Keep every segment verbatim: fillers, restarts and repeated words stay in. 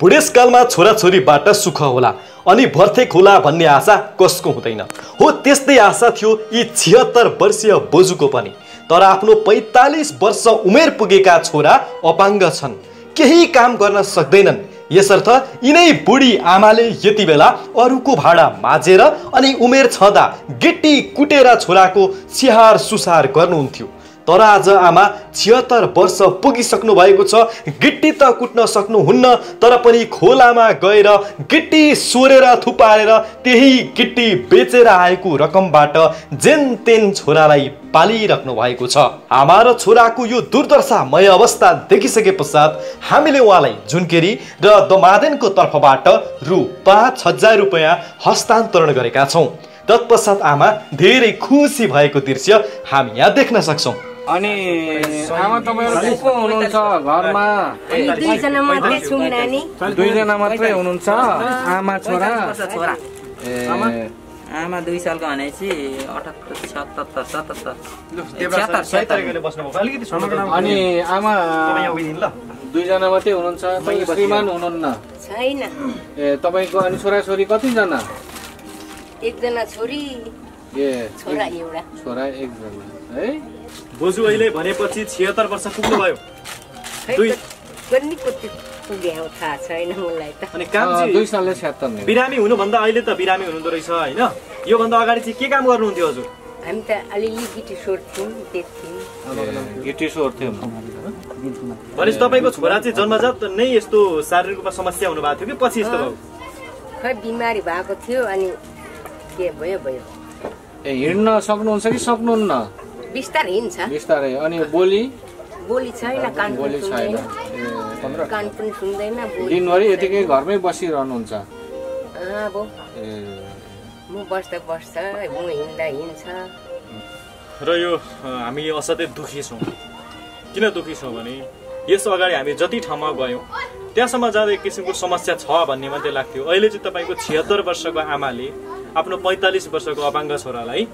बुढेसकालमा छोराछोरीबाट सुख होला अनि भर्थे खोला भन्ने आशा कसको हुँदैन हो। त्यस्तै आशा थियो यी छिहत्तर वर्षीय बोजुको पनि। तर आफ्नो पैंतालीस वर्ष उमेर पुगेका छोरा अपाङ्ग छन्, केही काम गर्न सक्दैनन्। यसर्थ यिनै बुढी आमाले यति बेला अरूको भाडा माझेर अनि उमेर छदा गिट्टी कुटेर छोराको स्याहार सुसार गर्नुहुन्थ्यो। तर आज आमा छिहत्तर वर्ष पुगिसक्नु भएको छ, गिट्टी त कुट्न सक्नुहुन्न, तर पनि खोलामा गएर गिट्टी सोरेर थुपारेर त्यही गिट्टी बेचेर आएको रकमबाट जेन तेन छोरालाई पालिराख्नु भएको छ। आमा र छोराको यो दुर्दशामय अवस्था देखिसके पश्चात हामीले उहाँलाई जुनकेरी र दमादेनको तर्फबाट रु पाँच हजार रुपियाँ हस्तान्तरण गरेका छौँ। तत्पश्चात आमा धेरै खुसी भएको दृश्य हामी यहाँ देख्न सक्छौँ। अनि आमा तपाईहरु को हुनुहुन्छ घरमा? दुई जना मात्रै छौं नानी। दुई जना मात्रै हुनुहुन्छ? आमा छोरा? छोरा आमा आमा दुई सालको भनेपछि अठहत्तर सतहत्तर सतहत्तर अलिकति समग्रमा। अनि आमा दुई जना मात्रै हुनुहुन्छ, तपाईं श्रीमान हुनुहुन्न? छैन। ए तपाईको अनि छोरा छोरी कति जना? एक जना छोरी ए छोरा एउटा। छोरा एक जना है। बोजू अहिले भनेपछि छिहत्तर वर्ष पुग्नु भयो। दुई गर्मी कति पुग्यो थाहा छैन मलाई त। अनि काम चाहिँ दुई सालले छिहत्तर नै। बिरामी हुनु भन्दा अहिले त बिरामी हुनु दोरैछ हैन? यो भन्दा अगाडि चाहिँ के काम गर्नुहुन्थ्यो हजुर? हामी त अलिअलि गिटी सोर्थ्यौं, त्यतिकै गिटी सोर्थ्यौं। भनेपछि तपाईको छोरा चाहिँ जन्मजात नै यस्तो शारीरिक रूपमा समस्या हुनु भएको थियो कि पछि यस्तो भयो? खै बिमारी भएको थियो अनि के भयो भयो। ए हिड्न सक्नुहुन्छ कि सक्नुहुन्न? बिस्तारै हिन्छ। बिस्तारै। अनि बोली? बोली छैन, कान पनि सुन्दैन। ए कान पनि सुन्दैन। दिनभरि यतिकै घरमै बसिरहनुहुन्छ? अ बो ए म बस्दा बस्दा म हिँड्दा हिँड्छ। र यो हामी असाध्यै दुखी छौँ। किन दुखी छौँ भने यस अगाडि हामी जति ठाउँमा गयौँ त्यहाँसम्म जाँदा एक किसिमको समस्या छ भन्ने मात्रै लाग्थ्यो। अहिले चाहिँ तपाईँको छिहत्तर वर्षको आमाले आफ्नो पैंतालीस वर्षको अपाङ्ग छोरालाई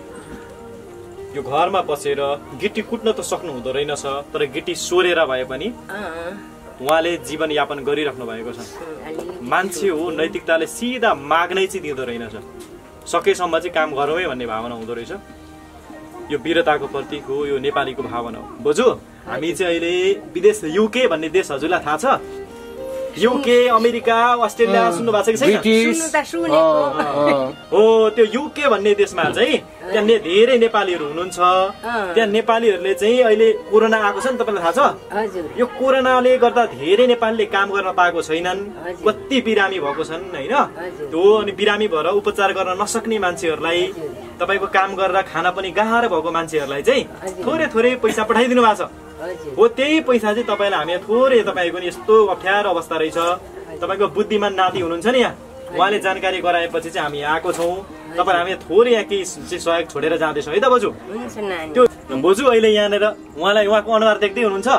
यो घरमा बसेर गिटी कुट्न त सक्नु हुँदो रहेनछ, तर गिटी सोरेर भए पनि उहाँले जीवनयापन गरिराख्नु भएको छ। मान्छे हो, नैतिकताले सिधा माग्नै चाहिँ दिँदो रहेनछ। सकेसम्म चाहिँ काम गरौँ है भन्ने भावना हुँदो रहेछ। यो वीरताको प्रतीक हो, यो नेपालीको भावना हो। बोजू हामी चाहिँ अहिले विदेश युके भन्ने देश हजुरलाई थाहा छ? युके, अमेरिका, अस्ट्रेलिया सुन्नु भएको छ कि छैन? हो, त्यो युके भन्ने देशमा चाहिँ त्यहाँ ने धेरै नेपालीहरू हुनुहुन्छ। त्यहाँ नेपालीहरूले चाहिँ अहिले कोरोना आएको छ नि, तपाईँलाई थाहा छ? यो कोरोनाले गर्दा धेरै नेपालीले काम गर्न पाएको छैनन्, कति बिरामी भएको छन् होइन? त्यो अनि बिरामी भएर उपचार गर्न नसक्ने मान्छेहरूलाई, तपाईँको काम गरेर खाना पनि गाह्रो भएको मान्छेहरूलाई चाहिँ थोरै थोरै पैसा पठाइदिनु भएको छ। हो, त्यही पैसा चाहिँ तपाईँलाई हामी थोरै, तपाईँको नि यस्तो अप्ठ्यारो अवस्था रहेछ। तपाईँको बुद्धिमान नाति हुनुहुन्छ नि यहाँ, उहाँले जानकारी गराएपछि चाहिँ हामी आएको छौँ। तपाईँलाई हामी थोरै यहाँ केही सहयोग छोडेर जाँदैछौँ है त बोजू? त्यो बोजू अहिले यहाँनिर उहाँलाई उहाँको अनुहार देख्दै हुनुहुन्छ?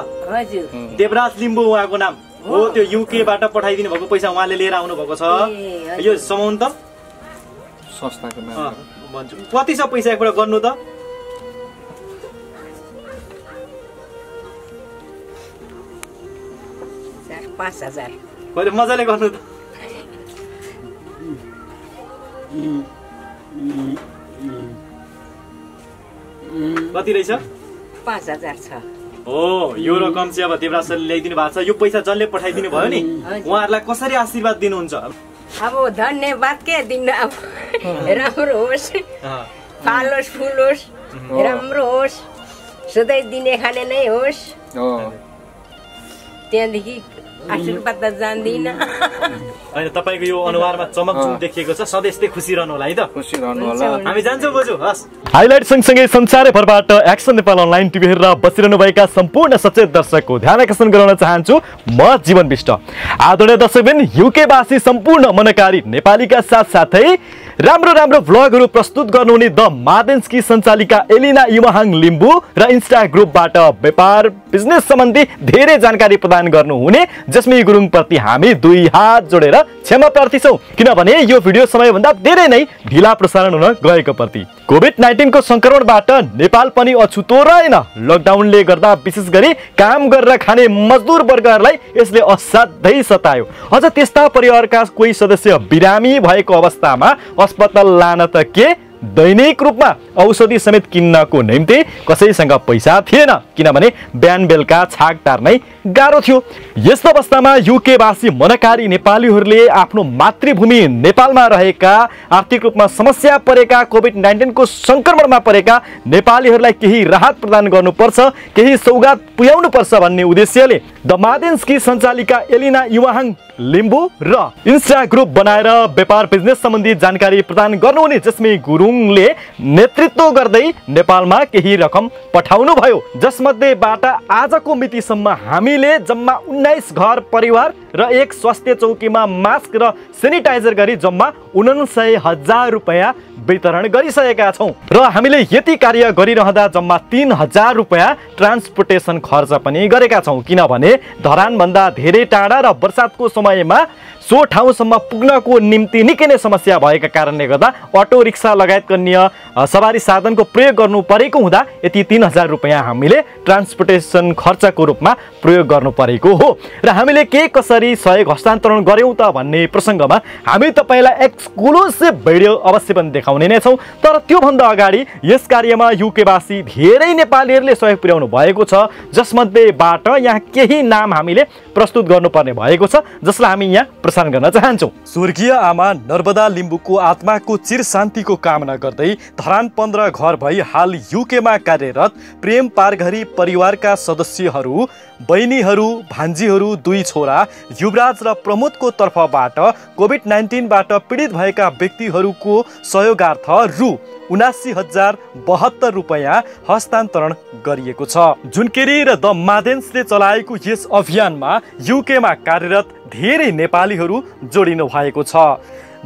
देवराज लिम्बू उहाँको नाम हो। त्यो युकेबाट पठाइदिनु भएको पैसा उहाँले लिएर आउनु भएको छ। यो समाउनु त संस्थाको नाम भन्छु, कति छ पैसा एकबाट गर्नु त? पाँच हजार पहिले मजाले गर्नु त। कति रहेछ? पाँच हजार छ। हो, यो रकम चाहिँ अब देवराज सरले ल्याइदिनु भएको छ। यो पैसा जसले पठाइदिनु भयो नि उहाँहरूलाई कसरी आशीर्वाद दिनुहुन्छ? अब धन्यवाद के दिनु, अब राम्रो होस्, फलोस् फुलोस्, राम्रो होस्, सधैँ दिने खाने नै होस्। त्यहाँदेखि आशीर्वाद त जान्दिन हैन। तपाईको यो अनुहारमा चमक जुन देखिएको छ, सधैं यस्तै खुसी रहनु होला है त? खुसी रहनु होला। हामी जान्छौं बोजू, हस्। हाइलाइट सँगसँगै संसारभरबाट एक्सन नेपाल अनलाइन टिभी हेरेर बसिरहनु भएका सम्पूर्ण सचेत दर्शकको ध्यान आकर्षण गराउन चाहन्छु म जीवन विष्ट। आदरणीय दर्शकबिन, युकेवासी सम्पूर्ण मनकारी नेपालीका साथसाथै राम्रो राम्रो भ्लगहरू प्रस्तुत गर्नुहुने द मादेन्स की सञ्चालिका एलिना युमहाङ लिम्बु र इन्स्टा ग्रुपबाट व्यापार बिजनेस सम्बन्धी धेरै जानकारी प्रदान गर्नुहुने जस्मी गुरुङ प्रति हामी दुई हात जोडेर क्षमा प्रार्थी छौँ, किनभने यो भिडियो समयभन्दा धेरै नै ढिला प्रसारण हुन गएको प्रति। कोविड नाइन्टीन को संक्रमणबाट नेपाल पनि अछुतो रहेन। लकडाउनले गर्दा विशेष गरी काम गरेर खाने मजदुर वर्गहरूलाई यसले असाध्यै सतायो। अझ त्यस्ता परिवारका कोही सदस्य बिरामी भएको अवस्थामा अस्पताल लान त के दैनिक रूपमा औषधि समेत किन्नको निम्ति कसैसँग पैसा थिएन, किनभने बिहान बेलुका छाक टार्नै गाह्रो थियो। यस्तो अवस्थामा युकेवासी मनकारी नेपालीहरूले आफ्नो मातृभूमि नेपालमा रहेका आर्थिक रूपमा समस्या परेका कोभिड नाइन्टीन को संक्रमणमा परेका नेपालीहरूलाई केही राहत प्रदान गर्नुपर्छ, केही सौगात पुर्याउनुपर्छ भन्ने उद्देश्यले द मादेन्स की सञ्चालिका एलिना युवाहाङ लिम्बू र इन्स्टा ग्रुप बनाएर व्यापार बिजनेस सम्बन्धी जानकारी प्रदान गर्नुहुने जसमै गुरुङले नेतृत्व गर्दै नेपालमा केही रकम पठाउनु भयो, जसमध्येबाट आजको मितिसम्म हामीले जम्मा उन्नाइस घर परिवार र एक स्वास्थ्य चौकीमा मास्क र सेनिटाइजर गरी जम्मा उनान्सय हजार रुपैयाँ वितरण गरिसकेका छौँ र हामीले यति कार्य गरिरहँदा जम्मा तीन हजार रुपैयाँ ट्रान्सपोर्टेसन खर्च पनि गरेका छौँ, किनभने धरानभन्दा धेरै टाढा र बर्सातको समयमा सो ठाउँसम्म पुग्नको निम्ति निकै नै समस्या भएका कारणले गर्दा अटो रिक्सा लगायतका अन्य सवारी साधनको प्रयोग गर्नु परेको हुँदा यति तीन हजार रुपैयाँ हामीले ट्रान्सपोर्टेसन खर्चको रूपमा प्रयोग गर्नु परेको हो र हामीले के कसरी सहयोग हस्तान्तरण गऱ्यौँ त भन्ने प्रसङ्गमा हामी तपाईँलाई एक्सक्लुसिभ भिडियो अवश्य पनि देखाउँछौँ नै छौँ। तर त्योभन्दा अगाडि यस कार्यमा युकेवासी धेरै नेपालीहरूले सहयोग पुर्याउनु भएको छ, जसमध्येबाट यहाँ केही नाम हामीले प्रस्तुत गर्नुपर्ने भएको छ जसलाई हामी यहाँ प्रसारण गर्न चाहन्छौँ। स्वर्गीय आमा नर्बदा लिम्बुको आत्माको चिर शान्तिको कामना गर्दै धरान पन्ध्र घर भई हाल युकेमा कार्यरत प्रेम पारघरी परिवारका सदस्यहरू, बहिनीहरू, भान्जीहरू, दुई छोरा युवराज र प्रमोदको तर्फबाट कोभिड नाइन्टीनबाट पीडित भएका व्यक्तिहरूको सहयोग रु उनासी हजार बहत्तर रुपैयाँ हस्तान्तरण गरिएको छ। जुनकिरी र द मादेन्सले चलाएको यस अभियानमा युकेमा कार्यरत धेरै नेपालीहरू जोडिनु भएको छ,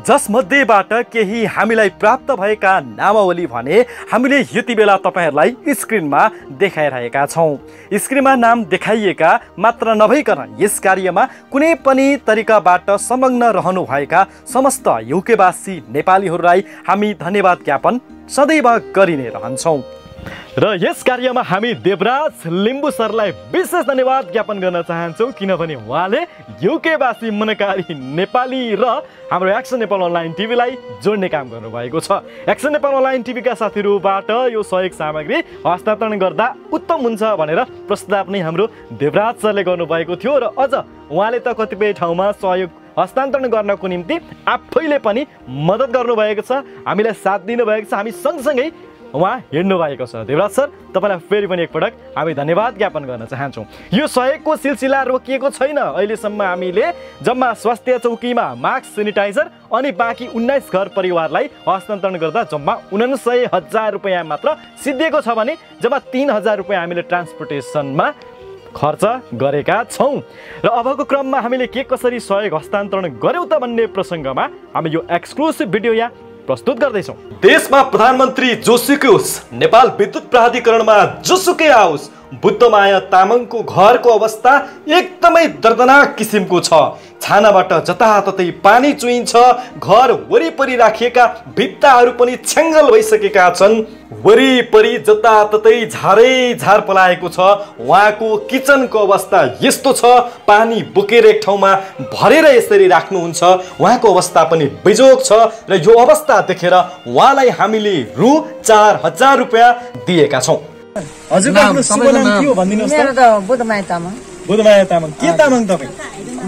जसमध्येबाट केही हामीलाई प्राप्त भएका नामावली भने हामीले यति बेला तपाईँहरूलाई स्क्रिनमा देखाइरहेका छौँ। स्क्रिनमा नाम देखाइएका मात्र नभइकन यस कार्यमा कुनै पनि तरिकाबाट संलग्न रहनुभएका समस्त युकेवासी नेपालीहरूलाई हामी धन्यवाद ज्ञापन सदैव गरिने रहन्छौँ र यस कार्यमा हामी देवराज लिम्बू सरलाई विशेष धन्यवाद ज्ञापन गर्न चाहन्छौँ, किनभने उहाँले युकेवासी मनकारी नेपाली र हाम्रो एक्सन नेपाल अनलाइन टिभीलाई जोड्ने काम गर्नुभएको छ। एक्सन नेपाल अनलाइन टिभीका साथीहरूबाट यो सहयोग सामग्री हस्तान्तरण गर्दा उत्तम हुन्छ भनेर प्रस्ताव नै हाम्रो देवराज सरले गर्नुभएको थियो र अझ उहाँले त कतिपय ठाउँमा सहयोग हस्तान्तरण गर्नको निम्ति आफैले पनि मद्दत गर्नुभएको छ, हामीलाई साथ दिनुभएको छ, हामी सँगसँगै उहाँ हिँड्नु भएको छ। देवराज सर, तपाईँलाई फेरि पनि एकपटक हामी धन्यवाद ज्ञापन गर्न चाहन्छौँ। यो सहयोगको सिलसिला रोकिएको छैन। अहिलेसम्म हामीले जम्मा स्वास्थ्य चौकीमा मास्क, सेनिटाइजर अनि बाँकी उन्नाइस घर परिवारलाई हस्तान्तरण गर्दा जम्मा उनान्सय हजार रुपियाँ मात्र सिद्धिएको छ भने जम्मा तीन हजार रुपियाँ हामीले ट्रान्सपोर्टेसनमा खर्च गरेका छौँ र अबको क्रममा हामीले के कसरी सहयोग हस्तान्तरण गऱ्यौँ त भन्ने प्रसङ्गमा हामी यो एक्सक्लुसिभ भिडियो यहाँ प्रस्तुत गर्दैछौँ। देशमा प्रधानमन्त्री जोसुकै होस्, नेपाल विद्युत प्राधिकरणमा जोसुकै आओस्, बुद्धमाया तामाङको घरको अवस्था एकदमै दर्दनाक किसिमको छ। छानाबाट जताततै पानी चुइन्छ, घर वरिपरि राखिएका भित्ताहरू पनि छ्याङ्गल भइसकेका छन्, वरिपरि जताततै झारै झार पलाएको छ। उहाँको किचनको अवस्था यस्तो छ, पानी बोकेर एक ठाउँमा भरेर यसरी राख्नुहुन्छ। उहाँको अवस्था पनि बेजोग छ र यो अवस्था देखेर उहाँलाई हामीले रु चार हजार रुपियाँ दिएका छौँ। हजुर, मेरो त बुद्धमाया तामाङ। बुद्धमाया तामाङ के तामाङ तपाईँ?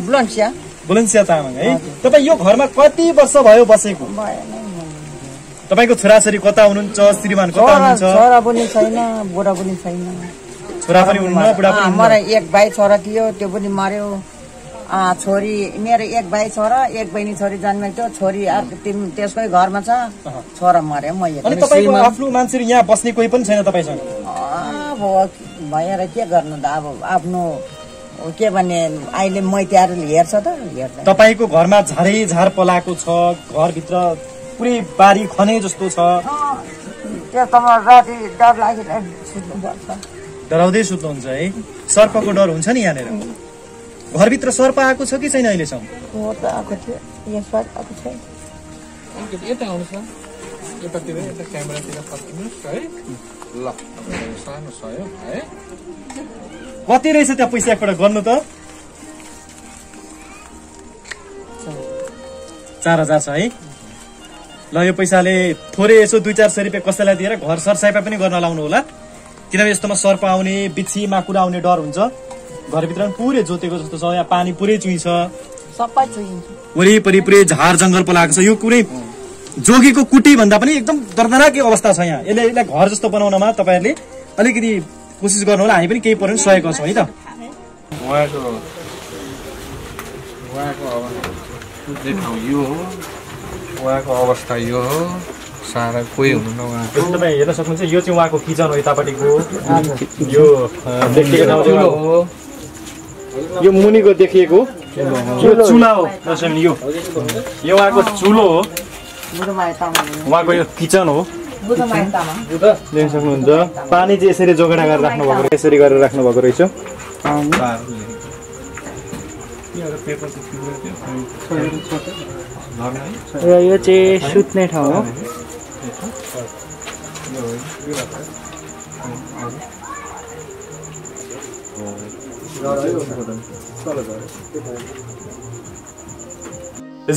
बुलन्सिया बुलन्सिया तामाङ है। तपाईँ यो घरमा कति वर्ष भयो बसेको? तपाईँको छोराछोरी कता हुनुहुन्छ? श्रीमान कता हुनुहुन्छ? छोरा पनि छैन, बुढा पनि छैन। छोरा पनि हुनुहुन्न, बुढा पनि हुनुहुन्न। मलाई एक भाइ छोरा थियो, त्यो पनि मर्यो। छोरी मेरो एक भाइ छोरा, एक बहिनी छोरी जन्मेको थियो। छोरी त्यसकै घरमा छ, छोरा मर्यो। म तपाईँको आफ्नो मान्छे यहाँ बस्ने कोही पनि छैन तपाईँसँग? अब भएर के गर्नु त, अब आफ्नो के भन्ने अहिले मैतिहरूले हेर्छ त हेर्छ। तपाईँको घरमा झारै झार पलाएको छ, घरभित्र पुरै बारी खने जस्तो छ। त्यो त राति डर लागिरहेको सुत्नुपर्छ। डराउँदै सुत्नुहुन्छ है? सर्पको डर हुन्छ नि यहाँनिर? घरभित्र सर्प आएको छ कि छैन अहिलेसम्म? हो त आएको थियो, यहाँ सर्प आएको छ। यतातिर यता क्यामेरातिर फर्किनुहोस् है। ल सानो सहयोग है। कति रहेछ त्यो पैसा एकपल्ट गर्नु त? चार हजार छ है। ल यो पैसाले थोरै यसो दुई चार सय रुपियाँ कसैलाई दिएर घर सरसाइपा पनि गर्न लाउनु होला, किनभने यस्तोमा सर्प आउने बिच्छी माकुरा आउने डर हुन्छ। घरभित्र पुरै जोतेको जस्तो छ, यहाँ पानी पुरै चुइन्छ, सबै चुइन्छ, वरिपरि पुरै झार जंगल पलाएको छ। यो कुनै जोगीको कुटी भन्दा पनि एकदम दर्दनाकै अवस्था छ यहाँ। यसले यसलाई घर जस्तो बनाउनमा तपाईहरुले अलिकति कोसिस गर्नु होला। हामी पनि केही पर्ने सहयोग गर्छौं है त। उहाँको उहाँको अवस्था यो हो, उहाँको अवस्था यो हो, सारा कोही हुनुहुन्न उहाँको। तपाई हेर्न सक्नुहुन्छ यो चाहिँ उहाँको किचन हो, यतापट्टिको यो देखिएको नजिक हो, यो मुनिको देखिएको यो चुला हो। दर्शकहरु यो यो उहाँको चुलो हो, उहाँको यो किचन हो। देख्न सक्नुहुन्छ पानी चाहिँ यसरी जोगाडा गरेर राख्नु भएको रहेछ, यसरी गरेर राख्नु भएको रहेछ। र यो चाहिँ सुत्ने ठाउँ हो।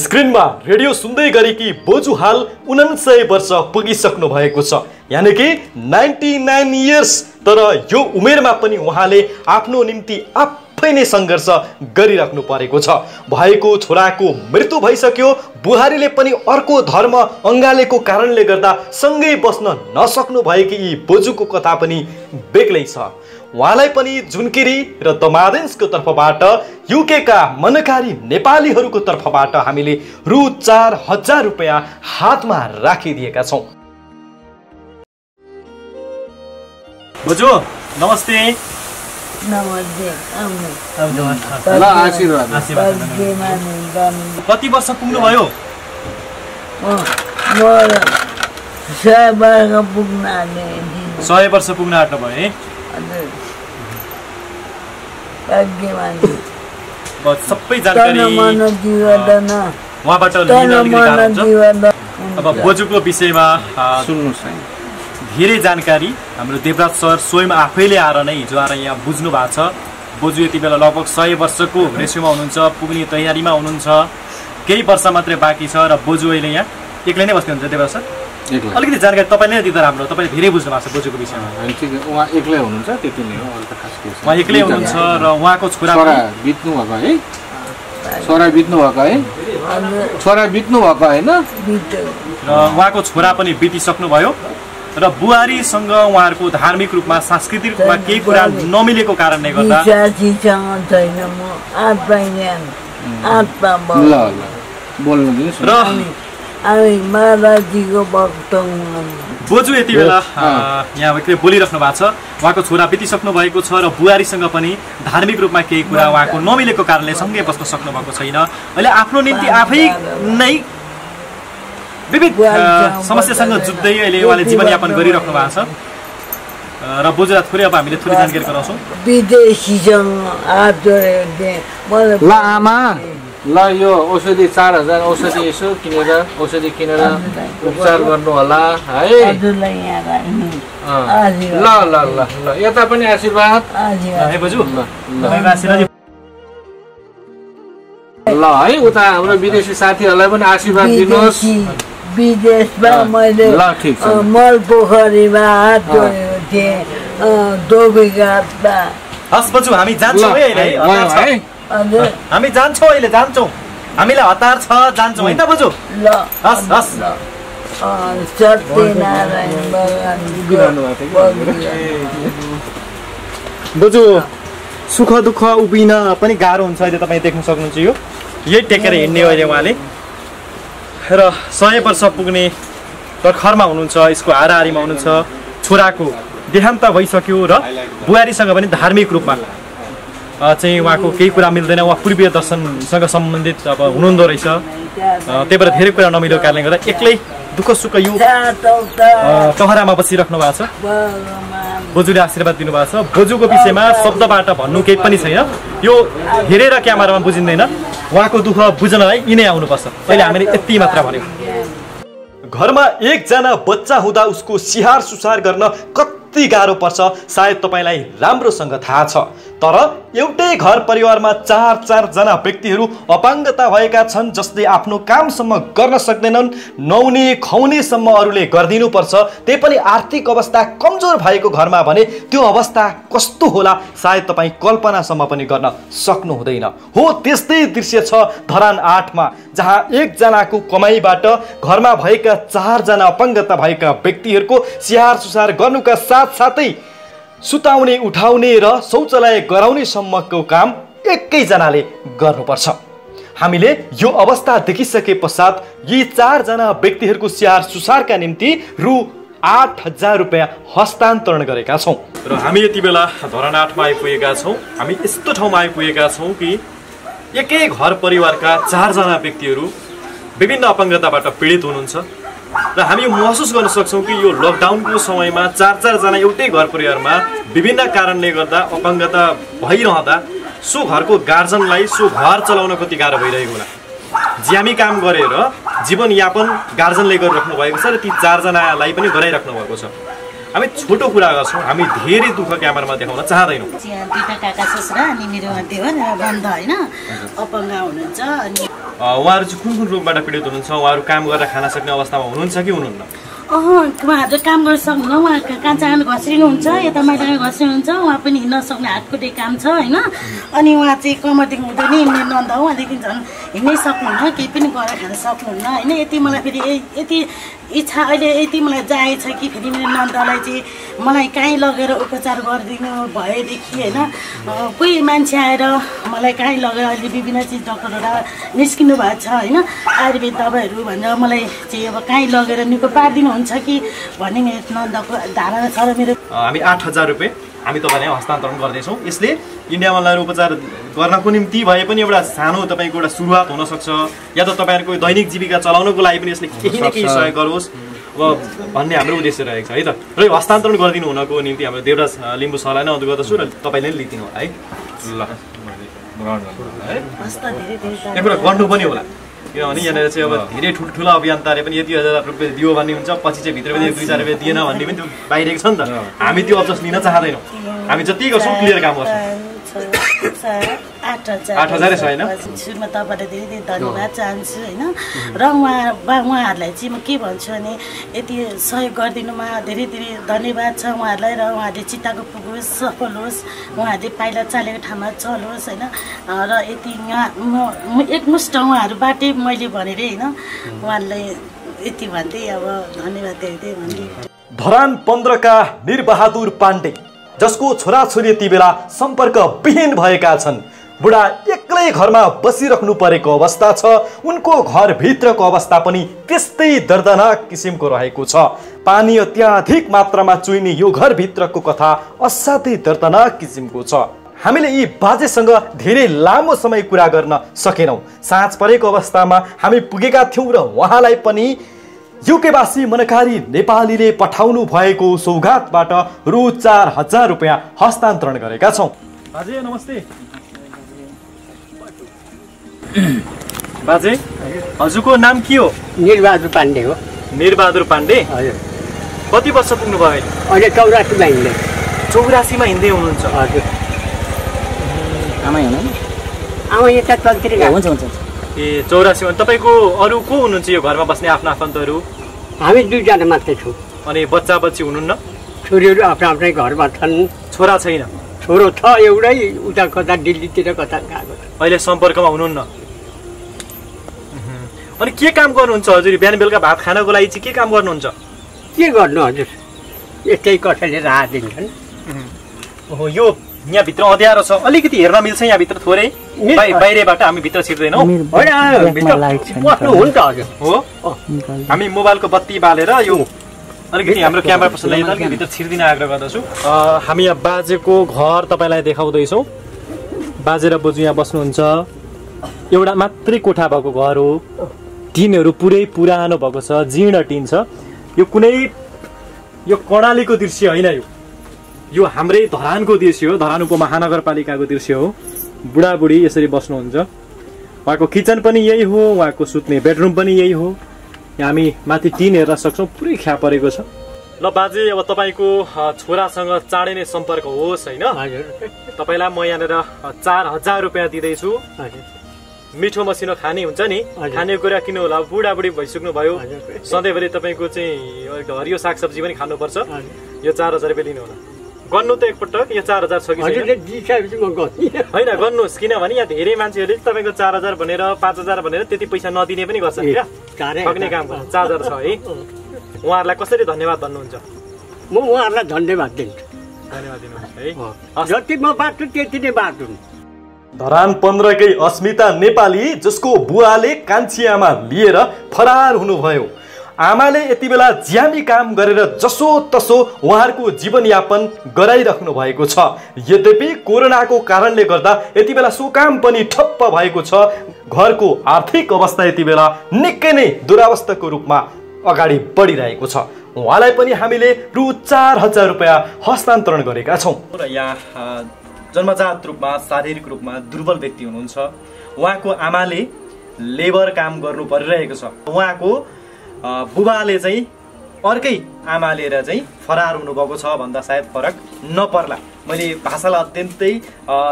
स्क्रिनमा रेडियो सुन्दै गरी कि बोजू हाल उनान्सय वर्ष पुगिसक्नु भएको छ, यानि कि नाइन्टी नाइन इयर्स। तर यो उमेरमा पनि उहाँले आफ्नो निम्ति आफै नै सङ्घर्ष गरिराख्नु परेको छ। भएको छोराको मृत्यु भइसक्यो, बुहारीले पनि अर्को धर्म अँगालेको कारणले गर्दा सँगै बस्न नसक्नु भएकी यी बोजूको कथा पनि बेग्लै छ। उहाँलाई पनि जुनकिरी र द मादेन्सको तर्फबाट, युकेका मनकारी नेपालीहरूको तर्फबाट हामीले रु चार हजार रुपियाँ हातमा राखिदिएका छौँ। बोजू नमस्ते। कति वर्ष पुग्नु भयो? सय वर्ष पुग्न आँट्नु भयो है। सबै जानकारी उहाँबाट लिन। अब बोजूको विषयमा सुन्नुहोस् है, धेरै जानकारी हाम्रो देवराज सर स्वयं आफैले आएर नै हिजो आएर यहाँ बुझ्नु भएको छ। बोजू यति बेला लगभग सय वर्षको रेसियोमा हुनुहुन्छ, पुग्ने तयारीमा हुनुहुन्छ, केही वर्ष मात्रै बाँकी छ। र बोजू अहिले यहाँ एक्लै नै बस्नुहुन्छ। देवराज सर अलिकति जानकारी तपाईँले नै दिँदा राम्रो, तपाईँले धेरै बुझ्नु भएको छ बोजूको विषयमा। उहाँ एक्लै हुनुहुन्छ, त्यति नै हो, अलिक खास केही छैन। उहाँ एक्लै हुनुहुन्छ र उहाँको छोरा बित्नु भएको है। छोरा बित्नु भएको है। छोरा बित्नु भएको हैन र उहाँको छोरा पनि बितिसक्नु भयो। र बुहारीसँग उहाँहरूको धार्मिक रूपमा सांस्कृतिक रूपमा केही कुरा नमिलेको कारणले गर्दा र बोजू यति बेला यहाँ बोलिराख्नु भएको छ। उहाँको छोरा बितिसक्नु भएको छ र बुहारीसँग पनि धार्मिक रूपमा केही कुरा उहाँको नमिलेको कारणले सँगै बस्न सक्नु भएको छैन। अहिले आफ्नो निम्ति आफै नै विविध समस्यासँग जुझ्दै अहिले उहाँले जीवनयापन गरिराख्नु भएको छ। र बोजूलाई थोरै अब हामीले थोरै जानकारी गराउँछौँ। ल यो औषधि चार हजार औषधि यसो किनेर औषधि किनेर उपचार गर्नु होला है। ल ल ल ल यता पनि आशीर्वाद है बोजू। ल है उता हाम्रो विदेशी साथीहरूलाई पनि आशीर्वाद दिनुहोस्। विदेशमा मैले मल पोखरीमा हात धोएको थिएँ, दोबीको हातमा। हस् बोजू हामी जान्छौँ है, हामी जान्छौँ, अहिले जान्छौँ, हामीलाई हतार छ, जान्छौँ है त बोजू। ल हस् हस्। बोजू सुख दुःख उभिन पनि गाह्रो हुन्छ, अहिले तपाईँ देख्न सक्नुहुन्छ यो यही टेकेर हिँड्ने अहिले उहाँले। र सय वर्ष पुग्ने तर्खरमा हुनुहुन्छ, यसको हाराहारीमा हुनुहुन्छ। छोराको देहान्त भइसक्यो र बुहारीसँग पनि धार्मिक रूपमा चाहिँ उहाँको केही कुरा मिल्दैन। उहाँ पूर्वीय दर्शनसँग सम्बन्धित अब हुनुहुँदो रहेछ, त्यही भएर धेरै कुरा नमिलेको कारणले गर्दा एक्लै दुःख सुख यो टहरामा बसिराख्नु भएको छ। बोजूले आशीर्वाद दिनुभएको छ। बोजूको विषयमा शब्दबाट भन्नु केही पनि छैन, यो हेरेर क्यामेरामा बुझिँदैन। उहाँको दुःख बुझ्नलाई यिनै आउनुपर्छ, अहिले हामीले यति मात्र भन्यौँ। घर में एकजना बच्चा हुँदा उसको सिहार सुसार गर्न कति गाह्रो पर्छ सायद तपाईलाई राम्रोसँग थाहा छ। तर एउटै घर परिवार में चार चार जना व्यक्तिहरू अपाङ्गता भएका छन् जसले आफ्नो कामसम्म गर्न सक्दैनन्। नौनी खुवाउने सम्म अरूले गरिदिनु पर्छ, त्यै पनि आर्थिक अवस्था कमजोर भएको घरमा भने त्यो अवस्था कस्तो होला सायद तपाईं कल्पनासम्म पनि गर्न सक्नु हुँदैन। हो त्यस्तै दृश्य छ धरान आठ मा, जहाँ एकजनाको कमाईबाट घरमा भएका चार जना अपाङ्गता भएका व्यक्तिहरूको स्याहार सुसार गर्नुका साथसाथै सुताउने उठाउने र शौचालय गराउने सम्मको काम एकैजनाले गर्नुपर्छ। हामीले यो अवस्था देखिसके पश्चात यी चारजना व्यक्तिहरूको स्याहार सुसारका निम्ति रु आठ हजार रुपियाँ हस्तान्तरण गरेका छौँ। र हामी यति बेला धरान आठमा आइपुगेका छौँ। हामी यस्तो ठाउँमा आइपुगेका छौँ कि एकै घर परिवारका चारजना व्यक्तिहरू विभिन्न अपाङ्गताबाट पीडित हुनुहुन्छ र हामी महसुस गर्न सक्छौँ कि यो लकडाउनको समयमा चार चारजना एउटै घर परिवारमा विभिन्न कारणले गर्दा अपाङ्गता भइरहँदा सो घरको गार्जनलाई सो घर चलाउन कति गाह्रो भइरहेको होला। ज्यामी काम गरेर जीवनयापन गार्जनले गरिराख्नु भएको छ र ती चारजनालाई पनि गराइराख्नु भएको छ। हामी छोटो कुरा गर्छौँ, हामी धेरै दुःख क्यामेरामा देखाउन चाहदैनौँ। उहाँहरू चाहिँ कुन कुन रोगबाट पीडित हुनुहुन्छ? उहाँहरू काम गरेर खान सक्ने अवस्थामा हुनुहुन्छ कि हुनुहुन्न? अह उहाँहरू काम गर्न सक्नु, उहाँ कान्छामा घस्रिनु हुन्छ, यता माइदामा घस्रिनु हुन्छ, उहाँ पनि हिँड्न सक्ने हातखुट्टे काम छ होइन। अनि उहाँ चाहिँ कमरदेखि हुँदैन, हिँड्ने नन्दा हो, उहाँदेखि झन् हिँड्नै सक्नुहुन्न, केही पनि गरेर खान सक्नुहुन्न होइन। यति मलाई फेरि यति इच्छा अहिले यति मलाई जाएछ कि फेरि मेरो नन्दालाई चाहिँ मलाई कहीँ लगेर उपचार गरिदिनु भएदेखि होइन कोही मान्छे आएर मलाई कहीँ लगेर अहिले विभिन्न चिज डक्टरहरू निस्किनु भएको छ होइन आयुर्वेद दबाईहरू भनेर मलाई चाहिँ अब कहीँ लगेर निको पारिदिनु हुन्छ कि भन्ने मेरो नन्दाको धारणा छ। र मेरो हामी आठ हजार रुपियाँ हामी तपाईँलाई हस्तान्तरण गर्दैछौँ। यसले इन्डियामा लगेर उपचार गर्नको निम्ति भए पनि एउटा सानो तपाईँको एउटा सुरुवात हुनसक्छ या त तपाईँहरूको दैनिक जीविका चलाउनको लागि पनि यसले केही न केही सहयोग गरोस् भन्ने हाम्रो उद्देश्य रहेको छ है त। र हस्तान्तरण गरिदिनु हुनको निम्ति हाम्रो देवराज लिम्बू सरलाई नै अनुरोध गर्दछु र तपाईँले लिदिनु होला है। ल एक कुरा गर्नु पनि होला किनभने यहाँनिर चाहिँ अब धेरै ठुल्ठुला अभियन्ताले पनि यति हजार रुपियाँ दियो भन्ने हुन्छ, पछि चाहिँ भित्र पनि एक दुई हजार रुपियाँ दिएन भन्ने पनि त्यो बाहिरको छ नि त। हामी त्यो अफसोस लिन चाहँदैनौँ, हामी जति गर्छौँ क्लियर काम गर्छौँ। आठ हजार सुरुमा तपाईँलाई धेरै धेरै धन्यवाद चाहन्छु होइन। र उहाँ उहाँहरूलाई चाहिँ म के भन्छु भने यति सहयोग गरिदिनुमा धेरै धेरै धन्यवाद छ उहाँहरूलाई। र उहाँहरूले चिताको पुगोस्, सफल होस्, उहाँहरूले पाइला चालेको ठाउँमा चलोस् होइन। र यति यहाँ म एकमुष्ट उहाँहरूबाटै मैले भनेर होइन उहाँहरूलाई यति भन्दै अब धन्यवाद धेरै भन्दै। धरान पन्ध्रका वीरबहादुर पाण्डे जसको छोराछोरी ती बेला सम्पर्क विहीन भएका छन्, बुढा एक्लै घरमा बसिराख्नु परेको अवस्था छ। उनको घरभित्रको अवस्था पनि त्यस्तै दर्दनाक किसिमको रहेको छ। पानी अत्याधिक मात्रामा चुइने यो घरभित्रको कथा असाध्यै दर्दनाक किसिमको छ। हामीले यी बाजेसँग धेरै लामो समय कुरा गर्न सकेनौँ। साँझ परेको अवस्थामा हामी पुगेका थियौँ र उहाँलाई पनि युकेवासी मनकारी नेपालीले पठाउनु भएको सौगातबाट रु चार हजार रुपियाँ हस्तान्तरण गरेका छौँ। बाजे नमस्ते। बाजे हजुरको नाम के हो? वीरबहादुर पाण्डे हो। वीरबहादुर पाण्डे हजुर कति वर्ष पुग्नुभयो? अहिले चौरासीमा हिँड्दै। चौरासीमा हिँड्दै हुनुहुन्छ? हजुर। आमा हिँड्नु आमा यता चलतिर हुन्छ हुन्छ। ए चौरासीमा तपाईँको अरू को हुनुहुन्छ यो घरमा बस्ने आफ्नो आफन्तहरू? हामी दुईजना मात्रै छौँ। अनि बच्चा बच्ची हुनुहुन्न? छोरीहरू आफ्नो आफ्नै घरमा छन्। छोरा छैन? छोरो छ एउटै, उता कता दिल्लीतिर कता गएको छ, अहिले सम्पर्कमा हुनुहुन्न। अनि के काम गर्नुहुन्छ हजुर? बिहान बेलुका भात खानको लागि चाहिँ के काम गर्नुहुन्छ? के गर्नु हजुर, यस्तै कसैले राह दिन्छन्। ओहो यो यहाँ भित्र अँध्यारो छ, अलिकति हेर्न मिल्छ यहाँ भित्र थोरै, बाहिरबाट हामी भित्र छिर्दैनौँ हुन्छ हजुर हो। हामी मोबाइलको बत्ती बालेर यो अलिकति हाम्रो क्यामेरा पर्सनलाई अलिकति भित्र छिर्दिन आग्रह गर्दछु। हामी यहाँ बाजेको घर तपाईँलाई देखाउँदैछौँ। बाजे र बोजू यहाँ बस्नुहुन्छ। एउटा मात्रै कोठा भएको घर हो, टिनहरू पुरै पुरानो भएको छ, जीर्ण टिन छ। यो कुनै यो कर्णालीको दृश्य होइन, यो यो हाम्रै धरानको दृश्य हो, धरान उपमहानगरपालिकाको दृश्य हो। बुढाबुढी यसरी बस्नुहुन्छ। उहाँको किचन पनि यही हो, उहाँको सुत्ने बेडरुम पनि यही हो। हामी माथि टिन हेर्न सक्छौं, पुरै ख्या परेको छ। ल बाजे, अब तपाईको छोरासँग चाँडै नै सम्पर्क होस् हैन। तपाईलाई म यहाँनेर चार हजार रुपैयाँ दिदैछु। मिठो मसिनो खाने हुन्छ नि, खानेकुरा किन्नु होला, बुढाबुढी भइसक्नु भयो, सधैँभरि तपाईको चाहिँ हरियो सागसब्जी पनि खानुपर्छ। यो चार हजार रुपैयाँ लिनु होला। गर्नु त एकपटक यो चार हजार छ कि होइन, गर्नुहोस्, किनभने यहाँ धेरै मान्छेहरूले तपाईँको चार हजार भनेर पाँच हजार भनेर त्यति पैसा नदिने पनि गर्छ क्या, ठग्ने काम गर्छ। चार हजार छ है, उहाँहरूलाई कसरी धन्यवाद भन्नुहुन्छ? म उहाँहरूलाई धन्यवाद दिन्छु। धन्यवाद दिनुहोस् है, जति म बाँड्छु त्यति नै बाँड्छु। धरान पन्ध्रकै अस्मिता नेपाली, जसको बुवाले कान्छी आमा लिएर फरार हुनुभयो। आमाले यति बेला ज्यामी काम गरेर जसोतसो उहाँहरूको जीवनयापन गराइराख्नु भएको छ। यद्यपि कोरोनाको कारणले गर्दा यति बेला सो काम पनि ठप्प भएको छ। घरको आर्थिक अवस्था यति बेला निकै नै दुरावस्थाको रूपमा अगाडि बढिरहेको छ। उहाँलाई पनि हामीले रु चार हजार रुपियाँ हस्तान्तरण गरेका छौँ। जन्मजात रूपमा शारीरिक रूपमा दुर्बल व्यक्ति हुनुहुन्छ। उहाँको आमाले लेबर काम गर्नु परिरहेको छ। उहाँको बुबाले चाहिँ अर्कै आमा लिएर चाहिँ फरार हुनुभएको छ भन्दा सायद फरक नपर्ला। मैले भाषालाई अत्यन्तै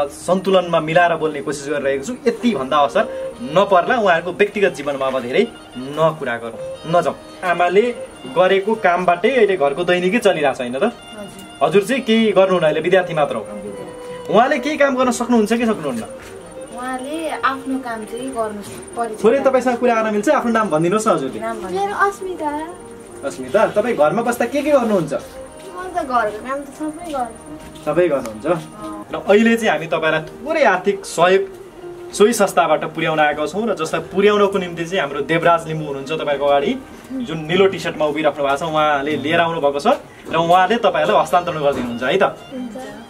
सन्तुलनमा मिलाएर बोल्ने कोसिस गरिरहेको छु। यति भन्दा असर नपर्ला। उहाँहरूको व्यक्तिगत जीवनमा अब धेरै नकुरा गरौँ, नजाउँ। आमाले गरेको कामबाटै अहिले घरको दैनिकी चलिरहेको छ होइन त? हजुर चाहिँ केही गर्नुहुन्न, अहिले विद्यार्थी मात्र हो। उहाँले केही काम गर्न सक्नुहुन्छ कि सक्नुहुन्न? उहाँले आफ्नो काम चाहिँ गर्नु पर्छ। थोरै तपाईसँग कुरा गर्न मिल्छ? आफ्नो नाम भनिदिनुहोस् न हजुरले। मेरो अस्मिता। अस्मिता, तपाई घरमा बस्दा के के गर्नुहुन्छ? म त घरको काम त सबै गर्छु। सबै गर्नुहुन्छ। र अहिले चाहिँ हामी तपाईलाई थोरै आर्थिक सहयोग सोही संस्थाबाट पुर्याउन आएका छौँ र जसलाई पुर्याउनको निम्ति चाहिँ हाम्रो देवराज लिम्बू हुनुहुन्छ तपाईँको अगाडि, जुन निलो टी सर्टमा उभिराख्नु भएको छ। उहाँले लिएर आउनु भएको छ र उहाँले तपाईँलाई हस्तान्तरण गरिदिनुहुन्छ है त।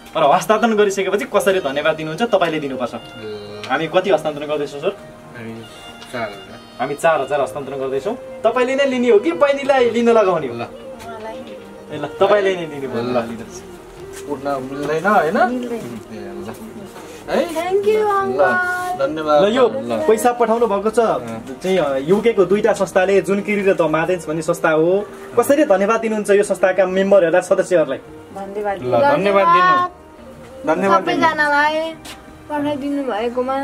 र हस्तान्तरण गरिसकेपछि कसरी धन्यवाद दिनुहुन्छ? तपाईँले दिनुपर्छ। हामी कति हस्तान्तरण गर्दैछौँ सर? हामी चार हजार हस्तान्तरण गर्दैछौँ। तपाईँले नै लिने हो कि बहिनीलाई लिन लगाउने हो? ल ए ल, तपाईँले नै लिने भयो। ल लिनुहोस्। उठ्न मिल्दैन हैन? है, थ्यांक यू अंकल, धन्यवाद। ल यो पैसा पठाउनु भएको छ चाहिँ युकेको दुईटा संस्थाले, जुनकिरी र मादेन्स भन्ने संस्था हो। कसरी धन्यवाद दिनुहुन्छ यो संस्थाका मेम्बरहरूलाई, सदस्यहरूलाई? धन्यवाद। ल धन्यवाद दिनु, धन्यवाद सबैजनालाई पठाइदिनु भएकोमा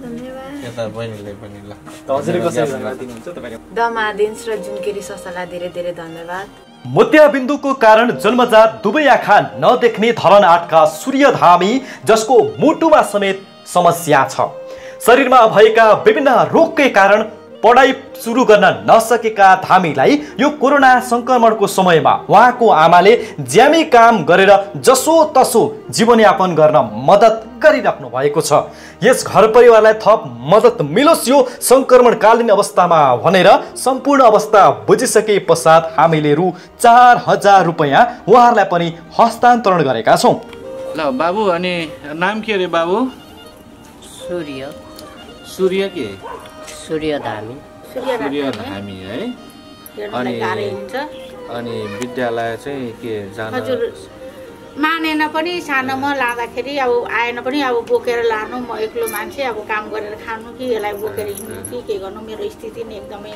धन्यवाद। यता बहिनीलाई पनि ल। त हजुरले कसरी धन्यवाद दिनुहुन्छ तपाईले? द मादेन्स र जुनकिरी संस्थालाई धेरै धेरै धन्यवाद। मध्यबिन्दुको कारण जन्मजात दुवै आँखा नदेख्ने धरान आठका सूर्यधामी, जसको मुटुमा समेत समस्या छ। शरीरमा भएका विभिन्न रोगकै कारण पढाइ सुरु गर्न नसकेका धामीलाई यो कोरोना सङ्क्रमणको समयमा उहाँको आमाले ज्यामी काम गरेर जसोतसो जीवनयापन गर्न मद्दत गरिराख्नु भएको छ। यस घर परिवारलाई थप मद्दत मिलोस् यो सङ्क्रमणकालीन अवस्थामा भनेर सम्पूर्ण अवस्था बुझिसके पश्चात हामीले रु चार हजार रुपियाँ उहाँहरूलाई पनि हस्तान्तरण गरेका छौँ। ल बाबु, अनि नाम के अरे बाबु? सूर्य। सूर्य के? सूर्यधामी। सूर्यधामी है। अनि अनि विद्यालय चाहिँ के जान मानेन पनि? सानोमा लाँदाखेरि अब आएन पनि, अब बोकेर लानु, म एक्लो मान्छे, अब काम गरेर खानु कि यसलाई बोकेर हिँड्नु कि के गर्नु। मेरो स्थिति नै एकदमै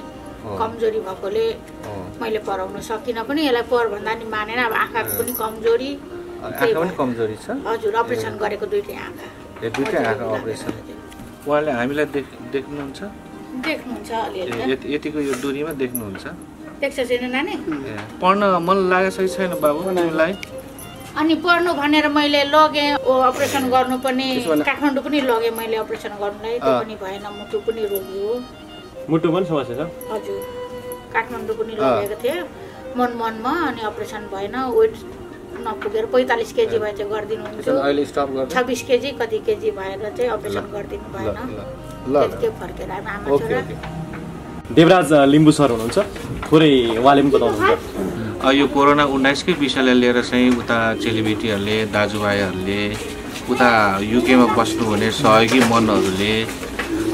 कमजोरी भएकोले मैले पढाउन सकिनँ पनि। यसलाई पढ भन्दा नि मानेन। अब आँखाको पनि कमजोरी, आँखा पनि कमजोरी छ। हजुर, अपरेसन गरेको दुईटै आँखा। ए दुईटै आँखा अपरेसन। उहाँले हामीलाई देख्नुहुन्छ? देख्नुहुन्छ अलिअलि, यतिको यो दूरीमा देख्नुहुन्छ। देख्छ छैन नानी? पढ्न मन लागेको छैन बाबु तिमीलाई? अनि पढ्नु भनेर मैले लगेँ, अपरेसन गर्नुपर्ने। काठमाडौँ पनि लगेँ मैले अपरेसन गर्नुलाई, त्यो पनि भएन। मुटु पनि रोगी हो। मुटु पनि समस्या छ? हजुर, काठमाडौँ पनि लगेको थिएँ मन मनमा, अनि अपरेसन भएन। वेट नपुगेर पैँतालिस केजी भए चाहिँ गरिदिनु, छब्बिस केजी कति केजी भएर चाहिँ अपरेसन गरिदिनु भएन। त्यतिकै फर्केर आमा छोरा। देवराज लिम्बू सर हुनुहुन्छ, थोरै उहाँले पनि बताउनुहुन्छ। यो कोरोना उन्नाइसकै विषयलाई लिएर चाहिँ उता चेलीबेटीहरूले, दाजुभाइहरूले, उता युकेमा बस्नुहुने सहयोगी मनहरूले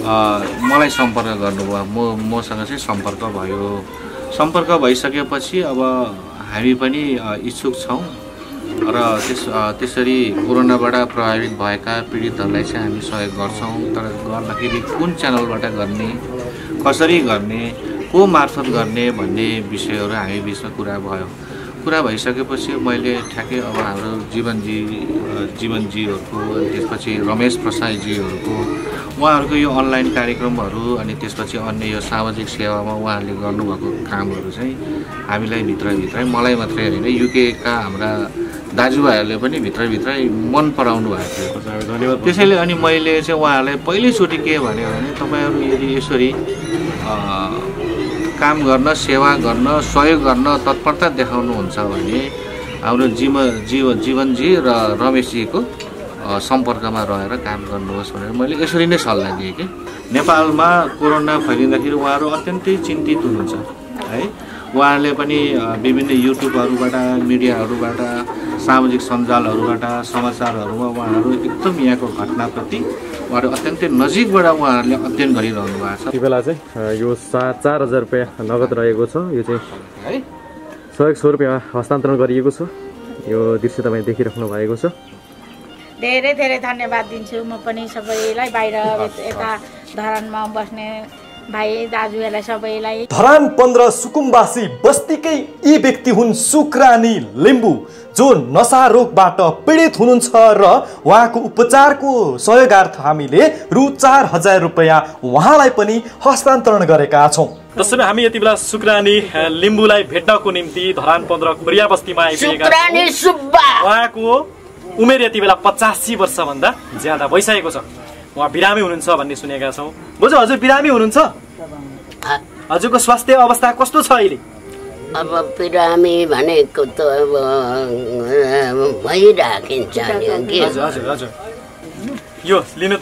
मलाई सम्पर्क गर्नुभयो। म मसँग चाहिँ सम्पर्क भयो। सम्पर्क भइसकेपछि अब हामी पनि इच्छुक छौँ र त्यस त्यसरी कोरोनाबाट प्रभावित भएका पीडितहरूलाई चाहिँ हामी सहयोग गर्छौँ। तर गर्दाखेरि कुन च्यानलबाट गर्ने, कसरी गर्ने, को मार्फत गर्ने भन्ने विषयहरु हामी बिचमा कुरा भयो। कुरा भइसकेपछि मैले ठ्याके अब हाम्रो जीवनजी जीवनजीहरुको त्यसपछि रमेश प्रसाईजीहरुको उहाँहरुको यो अनलाइन कार्यक्रमहरु अनि त्यसपछि अन्य यो सामाजिक सेवामा उहाँहरुले गर्नुभएको कामहरु चाहिँ हामीलाई भित्र भित्रै मलाई मात्रै हैन युकेका हाम्रा दाजुभाइहरुले पनि भित्र भित्रै मन पराउनु भएको थियो। धन्यवाद। त्यसैले अनि मैले चाहिँ उहाँहरुलाई पहिलोचोटी के भने तपाईहरु यदि यसरी काम गर्न सेवा गर्न सहयोग गर्न तत्परता देखाउनुहुन्छ भने हाम्रो जीव जीव जीवनजी र रमेशजीको सम्पर्कमा रहेर काम गर्नुहोस् भनेर मैले यसरी नै सल्लाह दिएँ कि नेपालमा कोरोना फैलिँदाखेरि उहाँहरू अत्यन्तै चिन्तित हुनुहुन्छ है। उहाँहरूले पनि विभिन्न युट्युबहरूबाट मिडियाहरूबाट सामाजिक सञ्जालहरूबाट समाचारहरूमा उहाँहरू एकदम यहाँको घटनाप्रति उहाँहरू अत्यन्तै नजिकबाट उहाँहरूले अध्ययन गरिरहनु भएको छ। यति बेला चाहिँ यो सात चार हजार रुपियाँ नगद रहेको छ। यो चाहिँ है सय एक सौ रुपियाँमा हस्तान्तरण गरिएको छ। यो दृश्य तपाईँ देखिराख्नु भएको छ। धेरै धेरै धन्यवाद दिन्छु म पनि सबैलाई, बाहिर यता धरानमा बस्ने भाइ दाजुहरूलाई सबैलाई। धरान पन्ध्र सुकुम्बासी बस्तीकै यी व्यक्ति हुन् शुक्रानी लिम्बू, जो नशा रोगबाट पीडित हुनुहुन्छ र उहाँको उपचारको सहयोगार्थ हामीले रु चार हजार रुपियाँ उहाँलाई पनि हस्तान्तरण गरेका छौँ। त्यसैले हामी यति बेला शुक्रानी लिम्बूलाई भेट्नको निम्ति धरान पन्ध्र कोरिया बस्तीमा आइपुगेका छौँ। उहाँको उमेर यति बेला पचासी वर्षभन्दा ज्यादा भइसकेको छ। उहाँ बिरामी हुनुहुन्छ भन्ने सुनेका छौँ। बोजू हजुर बिरामी हुनुहुन्छ? हजुरको स्वास्थ्य अवस्था कस्तो छ अहिले? अब बिरामी भनेको त अब भइराखिन्छ नि। हजुर हजुर यो लिनु त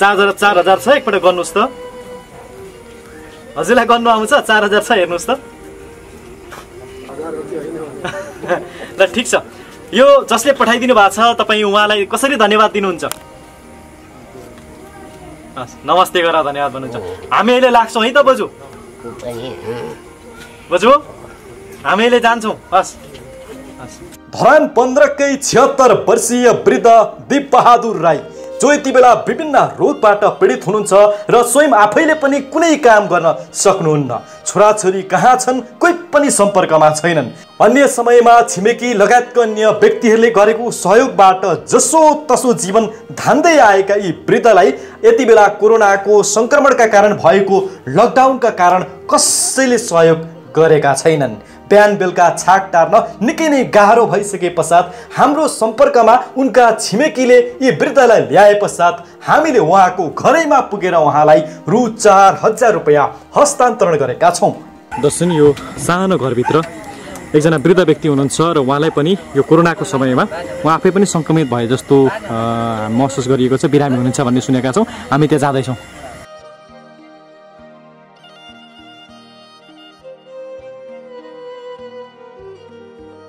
चार हजार चार हजार छ, एकपल्ट गर्नुहोस् त। हजुरलाई गर्नु आउँछ? चार हजार छ हेर्नुहोस् त। ल ठिक छ। यो जसले पठाइदिनु भएको छ तपाईँ उहाँलाई कसरी धन्यवाद दिनुहुन्छ? नमस्ते गरेर धन्यवाद भन्नुहुन्छ। हामी अहिले लाग्छौँ है त बजू? बजू हामी अहिले जान्छौँ। हस् हस्। धरान पन्ध्रकै छिहत्तर वर्षीय वृद्ध दीप बहादुर राई, जो यति बेला विभिन्न रोगबाट पीडित हुनुहुन्छ र स्वयं आफैले पनि कुनै काम गर्न सक्नुहुन्न। छोराछोरी कहाँ छन्, कोही पनि सम्पर्कमा छैनन्। अन्य समयमा छिमेकी लगायतका अन्य व्यक्तिहरूले गरेको सहयोगबाट जसोतसो जीवन धान्दै आएका यी वृद्धलाई यति बेला कोरोनाको सङ्क्रमणका कारण भएको लकडाउनका कारण कसैले सहयोग गरेका छैनन्। बिहान बेलुका छाक टार्न निकै नै गाह्रो भइसके पश्चात हाम्रो सम्पर्कमा उनका छिमेकीले यी वृद्धलाई ल्याए पश्चात हामीले उहाँको घरैमा पुगेर उहाँलाई रु चार हजार रुपियाँ हस्तान्तरण गरेका छौँ। दर्शन यो सानो घरभित्र एकजना वृद्ध व्यक्ति हुनुहुन्छ र उहाँलाई पनि यो कोरोनाको समयमा उहाँ आफै पनि सङ्क्रमित भए जस्तो महसुस गरिएको छ। बिरामी हुनुहुन्छ भन्ने सुनेका छौँ। हामी त्यहाँ जाँदैछौँ।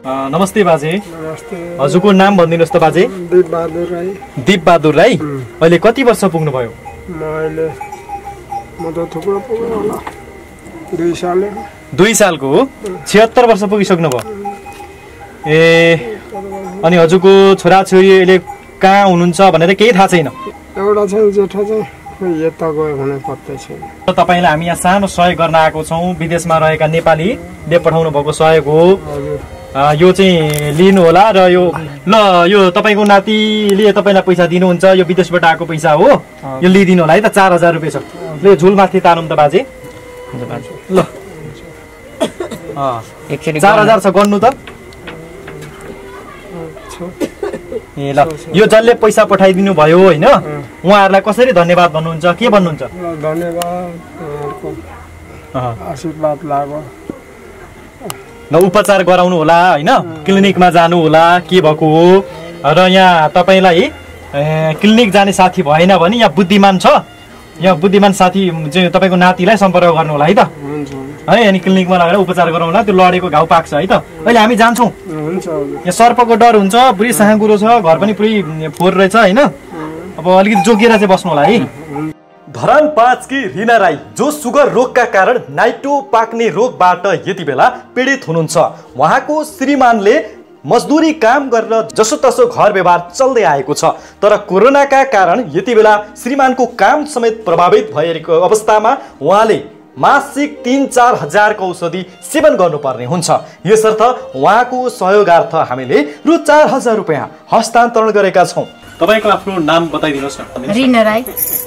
नमस्ते बाजे। हजुरको नाम भनिदिनुहोस् त बाजे? दीप बहादुर राई। दीप बहादुर राई अहिले कति वर्ष पुग्नु भयो? दुई सालको हो। छिहत्तर वर्ष पुगिसक्नु भयो। ए अनि हजुरको छोराछोरी अहिले कहाँ हुनुहुन्छ भनेर केही थाहा छैन? एउटा चाहिँ जेठा चाहिँ यता गयो भने पत्ता छैन। तपाईँलाई हामी यहाँ सानो सहयोग गर्न आएको छौँ। विदेशमा रहेका नेपालीले पठाउनु भएको सहयोग हो। आ, यो चाहिँ लिनु होला र यो ल यो तपाईँको नातिले तपाईँलाई पैसा दिनुहुन्छ। यो विदेशबाट आएको पैसा हो। यो लिइदिनु होला है त। चार हजार रुपियाँ छ। ल झुल माथि तारौँ त बाजे। ल चार हजार छ गर्नु त। ए ल यो जसले पैसा पठाइदिनु भयो होइन उहाँहरूलाई कसरी धन्यवाद भन्नुहुन्छ? के भन्नुहुन्छ? न उपचार गराउनु होला होइन, क्लिनिकमा जानु होला के भएको हो। र यहाँ तपाईँलाई क्लिनिक जाने साथी भएन भने यहाँ बुद्धिमान छ। यहाँ बुद्धिमान साथी चाहिँ तपाईँको नातिलाई सम्पर्क गर्नु होला है त। है अनि क्लिनिकमा लगेर उपचार गराउनु होला। त्यो लडेको घाउ पाक्छ है त। अहिले हामी जान्छौँ। यहाँ सर्पको डर हुन्छ, पुरै साँगुरो छ, घर पनि पुरै फोहोर रहेछ होइन। अब अलिकति जोगिएर चाहिँ बस्नु होला है। धरान पाँच की रिना राई, जो सुगर रोगका कारण नाइटो पाक्ने रोगबाट यति बेला पीडित हुनुहुन्छ। उहाँको श्रीमानले मजदुरी काम गरेर जसोतसो घर व्यवहार चल्दै आएको छ। तर कोरोनाका कारण यति बेला श्रीमानको काम समेत प्रभावित भएको अवस्थामा उहाँले मासिक तीन चार हजार को औषधि सेवन गर्नुपर्ने हुन्छ। यसर्थ उहाँको सहयोगार्थ हामीले रु चार हजार रुपैयाँ हस्तान्तरण गरेका छौँ। तपाईको आफ्नो नाम बताइदिनुस् न। रिना राई।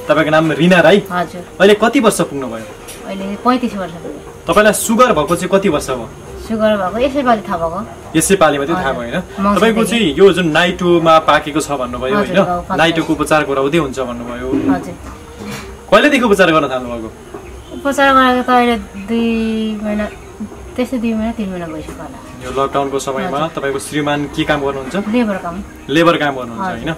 तपाईको नाम रिना राई? हजुर। अहिले कति वर्ष पुग्नु भयो? अहिले पैंतीस वर्ष। तपाईलाई सुगर भएको चाहिँ कति वर्ष भयो? सुगर भएको यसै पाली थाहा भएको। यसै पालीमा चाहिँ थाहा भयो हैन? तपाईको चाहिँ यो जुन नाइटोमा पाकेको छ भन्नुभयो हैन? नाइटोको उपचार गराउँदै हुन्छ भन्नुभयो। हजुर। कहिलेदेखि उपचार गर्न थाल्नु भएको? उपचार गरेको त अहिले दुई महिना त्यसै दुई महिना तीन महिना भइसक्यो होला। यो लकडाउनको समयमा तपाईको श्रीमान के काम गर्नुहुन्छ? लेबर काम। लेबर काम गर्नुहुन्छ हैन?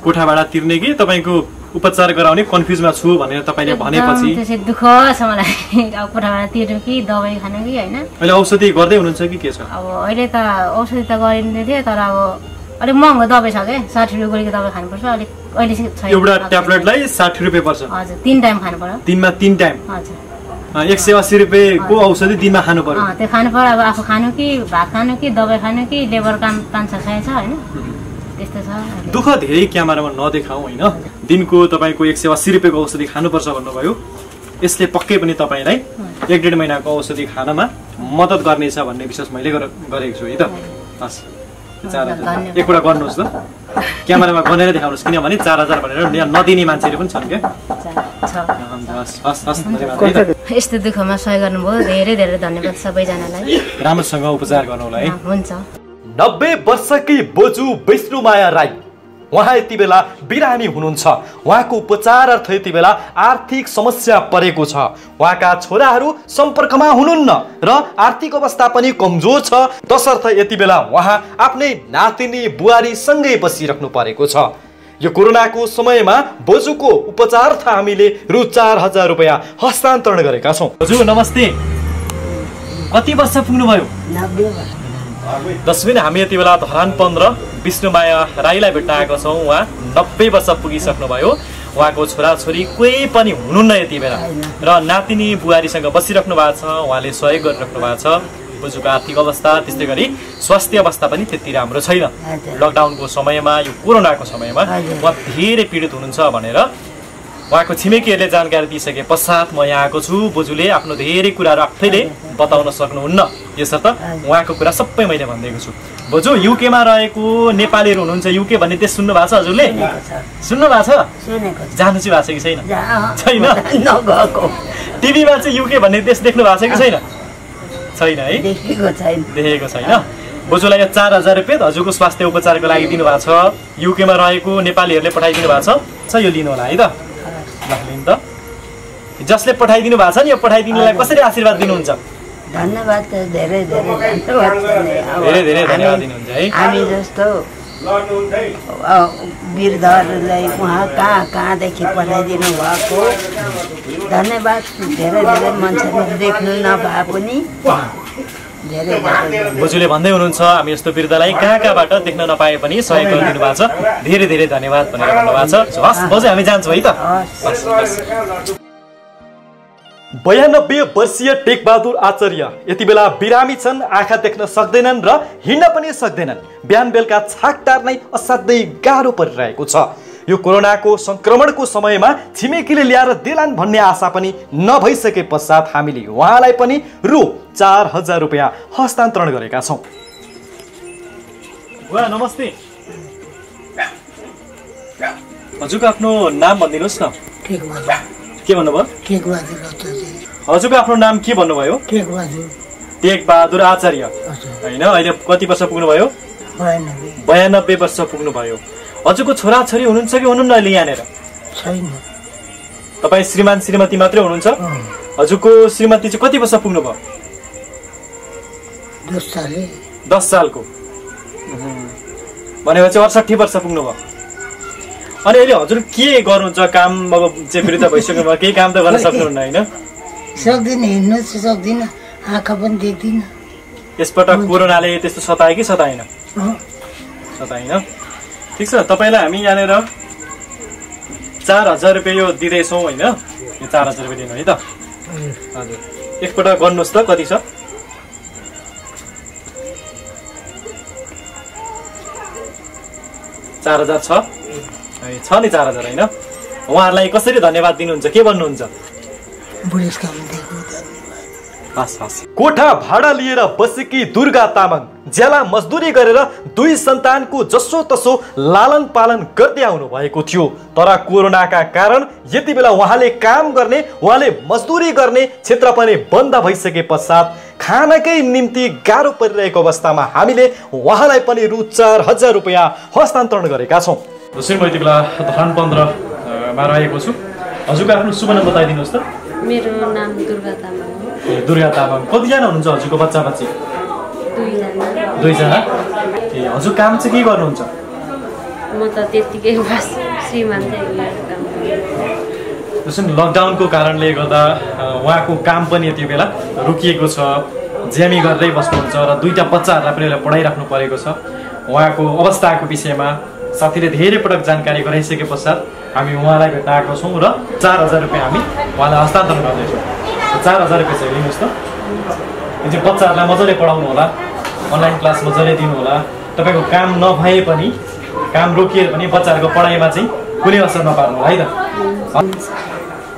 कोठाबाट तिर्ने कि तपाईको उपचार गराउने कन्फ्युजमा छु भनेर तपाईले भनेपछि त्यसै दुख छ मलाई। अब कोठाबाट तिर्नु कि दबाई खानु कि हैन? अहिले औषधि गर्दै हुनुहुन्छ कि के छ? अब अहिले त औषधि त गरिँदै थियो तर अब अलि महँगो दबाई छ के साठी रुपैयाँ गोलीको दबाई खानुपर्छ। अलि अहिले छैन। एउटा ट्याब्लेटलाई साठी रुपैयाँ पर्छ। हजुर। तीन टाइम खानु पर्यो। दिनमा तीन टाइम। हजुर। एक सय अस्सी रुपैयाँको औषधि दिनमा खानु पर्यो। अ त्यो खानु पर्यो। अब आफू खानु कि भात खानु कि दबाई खानु कि लेबर काम पाँच सय छ हैन? त्यस्तो छ। दुख धेरै क्यामेरामा नदेखाऊ हैन? दिनको तपाईको एक सय अस्सी रुपैयाँको औषधि खानुपर्छ भन्नुभयो। यसले पक्कै पनि तपाईलाई एक डेढ महिनाको औषधि खानमा मद्दत गर्नेछ भन्ने विश्वास मैले गरेको छु है त। हस् एक कुरा गर्नुहोस् ल। क्यामेरामा गनेर देखाउनुहोस् किनभने चार हजार भनेर यहाँ नदिने मान्छेहरू पनि छन् क्या? यस्तो दुःखमा सहयोग गर्नुभयो धेरै धेरै धन्यवाद सबैजनालाई। राम्रोसँग उपचार गर्नुहोला है। हुन्छ। नब्बे वर्षकी बोजू विष्णु माया राई उहाँ यति बेला बिरामी हुनुहुन्छ। उहाँको उपचारार्थ यति बेला आर्थिक समस्या परेको छ। उहाँका छोराहरू सम्पर्कमा हुनुहुन्न र आर्थिक अवस्था पनि कमजोर छ। तसर्थ यति बेला उहाँ आफ्नै नातिनी बुहारीसँगै बसिराख्नु परेको छ। यो कोरोनाको समयमा बोजूको उपचारार्थ हामीले रु चार हजार रुपियाँ हस्तान्तरण गरेका छौँ। हजुर नमस्ते। कति वर्ष पुग्नुभयो? दसवीं हामी यति बेला धरान पन्ध्र विष्णुमाया राईलाई भेट्न आएका छौँ। उहाँ नब्बे वर्ष पुगिसक्नुभयो। उहाँको छोराछोरी कोही पनि हुनुहुन्न यति बेला र नातिनी बुहारीसँग बसिराख्नु भएको छ। उहाँले सहयोग गरिराख्नु भएको छ। बोजूको आर्थिक अवस्था त्यस्तै गरी स्वास्थ्य अवस्था पनि त्यति राम्रो छैन। लकडाउनको समयमा यो कोरोनाको समयमा उहाँ धेरै पीडित हुनुहुन्छ भनेर उहाँको छिमेकीहरूले जानकारी दिइसके पश्चात म यहाँ आएको छु। बोजूले आफ्नो धेरै कुराहरू आफैले बताउन सक्नुहुन्न। यसर्थ उहाँको कुरा सबै मैले भनिदिएको छु। बोजू युकेमा रहेको नेपालीहरू हुनुहुन्छ। युके भन्ने त्यस सुन्नु भएको छ हजुरले? सुन्नु भएको छ? जानु चाहिँ भएको छ कि छैन? छैन। टिभीमा चाहिँ युके भन्ने देश देख्नु भएको छ कि छैन? छैन है? देखेको छैन। बोजूलाई चार हजार रुपियाँ हजुरको स्वास्थ्य उपचारको लागि दिनुभएको छ। युकेमा रहेको नेपालीहरूले पठाइदिनु भएको छ। यो लिनु होला है त। जसले पठाइदिनु भएको छ नि यो पठाइदिनुलाई कसरी आशीर्वाद दिनुहुन्छ? धन्यवाद। धेरै धेरै धन्यवाद। धेरै धेरै धन्यवाद दिनुहुन्छ है। हामी जस्तो वीरधरलाई उहाँ कहाँ कहाँदेखि पठाइदिनु भएको धन्यवाद। धेरै धेरै मान्छेले देख्नु नभए पनि बोजूले भन्दै हुनुहुन्छ हामी यस्तो वृद्धलाई कहाँ कहाँबाट देख्न नपाए पनि सहयोग गरिदिनु भएको छ। धेरै धेरै धन्यवाद भनेर भन्नुभएको छ। हस् बोजू हामी जान्छौँ है त। बयानब्बे वर्षीय टेक बहादुर आचार्य यति बेला बिरामी छन्। आँखा देख्न सक्दैनन् र हिँड्न पनि सक्दैनन्। बिहान बेलुका छाक टार्नै असाध्यै गाह्रो परिरहेको छ। यो कोरोनाको सङ्क्रमणको समयमा छिमेकीले ल्याएर देलान् भन्ने आशा पनि नभइसके पश्चात हामीले उहाँलाई पनि रु चार हजार रुपियाँ हस्तान्तरण गरेका छौँ। बुवा नमस्ते। हजुरको आफ्नो नाम भनिदिनुहोस् न। के भन्नुभयो? हजुरको आफ्नो नाम के भन्नुभयो? टेक बहादुर आचार्य होइन? अहिले कति वर्ष पुग्नुभयो? बयानब्बे वर्ष पुग्नुभयो। हजुरको छोराछोरी हुनुहुन्छ कि हुनुहुन्न अहिले यहाँनिर? छैन। तपाईँ श्रीमान श्रीमती मात्रै हुनुहुन्छ? हजुरको श्रीमती चाहिँ कति वर्ष पुग्नुभयो? दस साल। दस सालको भनेपछि अठसट्ठी वर्ष पुग्नुभयो। अनि अहिले हजुर के गर्नुहुन्छ काम? अब चाहिँ वृद्ध भइसक्नु भयो केही काम त गर्न सक्नुहुन्न होइन? सक्दिनँ। हिँड्नु चाहिँ सक्दिनँ। आँखा पनि देख्दिनँ। यसपटक कोरोनाले त्यस्तो सतायो कि सताएन? सताएन। ठिक छ। तपाईँलाई हामी यहाँनिर चार हजार रुपियाँ यो दिँदैछौँ होइन? यो चार हजार रुपियाँ दिनु है त। हजुर एकपल्ट गर्नुहोस् त। कति छ? चार हजार छ है? छ नि चार हजार होइन? उहाँहरूलाई कसरी धन्यवाद दिनुहुन्छ? के भन्नुहुन्छ? पुलिस काम देखो। कोठा भाडा लिएर बसेकी दुर्गा तामाङ ज्याला मजदुरी गरेर दुई सन्तानको जसो तसो लालन पालन गर्दै आउनु भएको थियो, तर कोरोनाका कारण यति बेला उहाँले काम गर्ने उहाँले मजदुरी गर्ने क्षेत्र पनि बन्द भइसके पश्चात खानाकै निम्ति गाह्रो परिरहेको अवस्थामा हामीले उहाँलाई पनि रु चार हजार रुपियाँ हस्तान्तरण गरेका छौँ। म यति बेला धरान पन्ध्र मा रहेको छु। हजुरको आफ्नो शुभ नाम बताइदिनुहोस् त। मेरो नाम दुर्गा तामाङ हो। दुर्गा तामाङ, कतिजना हुनुहुन्छ हजुरको बच्चा बच्ची? दुईजना। दुईजना। ए हजुर काम चाहिँ के गर्नुहुन्छ? म त त्यतिकै बस श्रीमान चाहिँ काम गर्छु। लकडाउनको कारणले गर्दा उहाँको काम पनि यति बेला रोकिएको छ, ज्यामी गर्दै बस्नुहुन्छ र दुईवटा बच्चाहरूलाई पनि पढाइराख्नु परेको छ। उहाँको अवस्थाको विषयमा साथीले धेरै पटक जानकारी गराइसके पश्चात हामी उहाँलाई भेट्न आएको छौँ र चार हजार रुपियाँ हामी उहाँलाई हस्तान्तरण गर्दैछौँ। चार हजार रुपियाँ चाहिँ लिनुहोस् त। यो चाहिँ बच्चाहरूलाई मजाले पढाउनु होला, अनलाइन क्लास मजाले दिनु होला। तपाईँको काम नभए पनि, काम रोकिएर पनि बच्चाहरूको पढाइमा चाहिँ कुनै असर नपार्नु होला है त।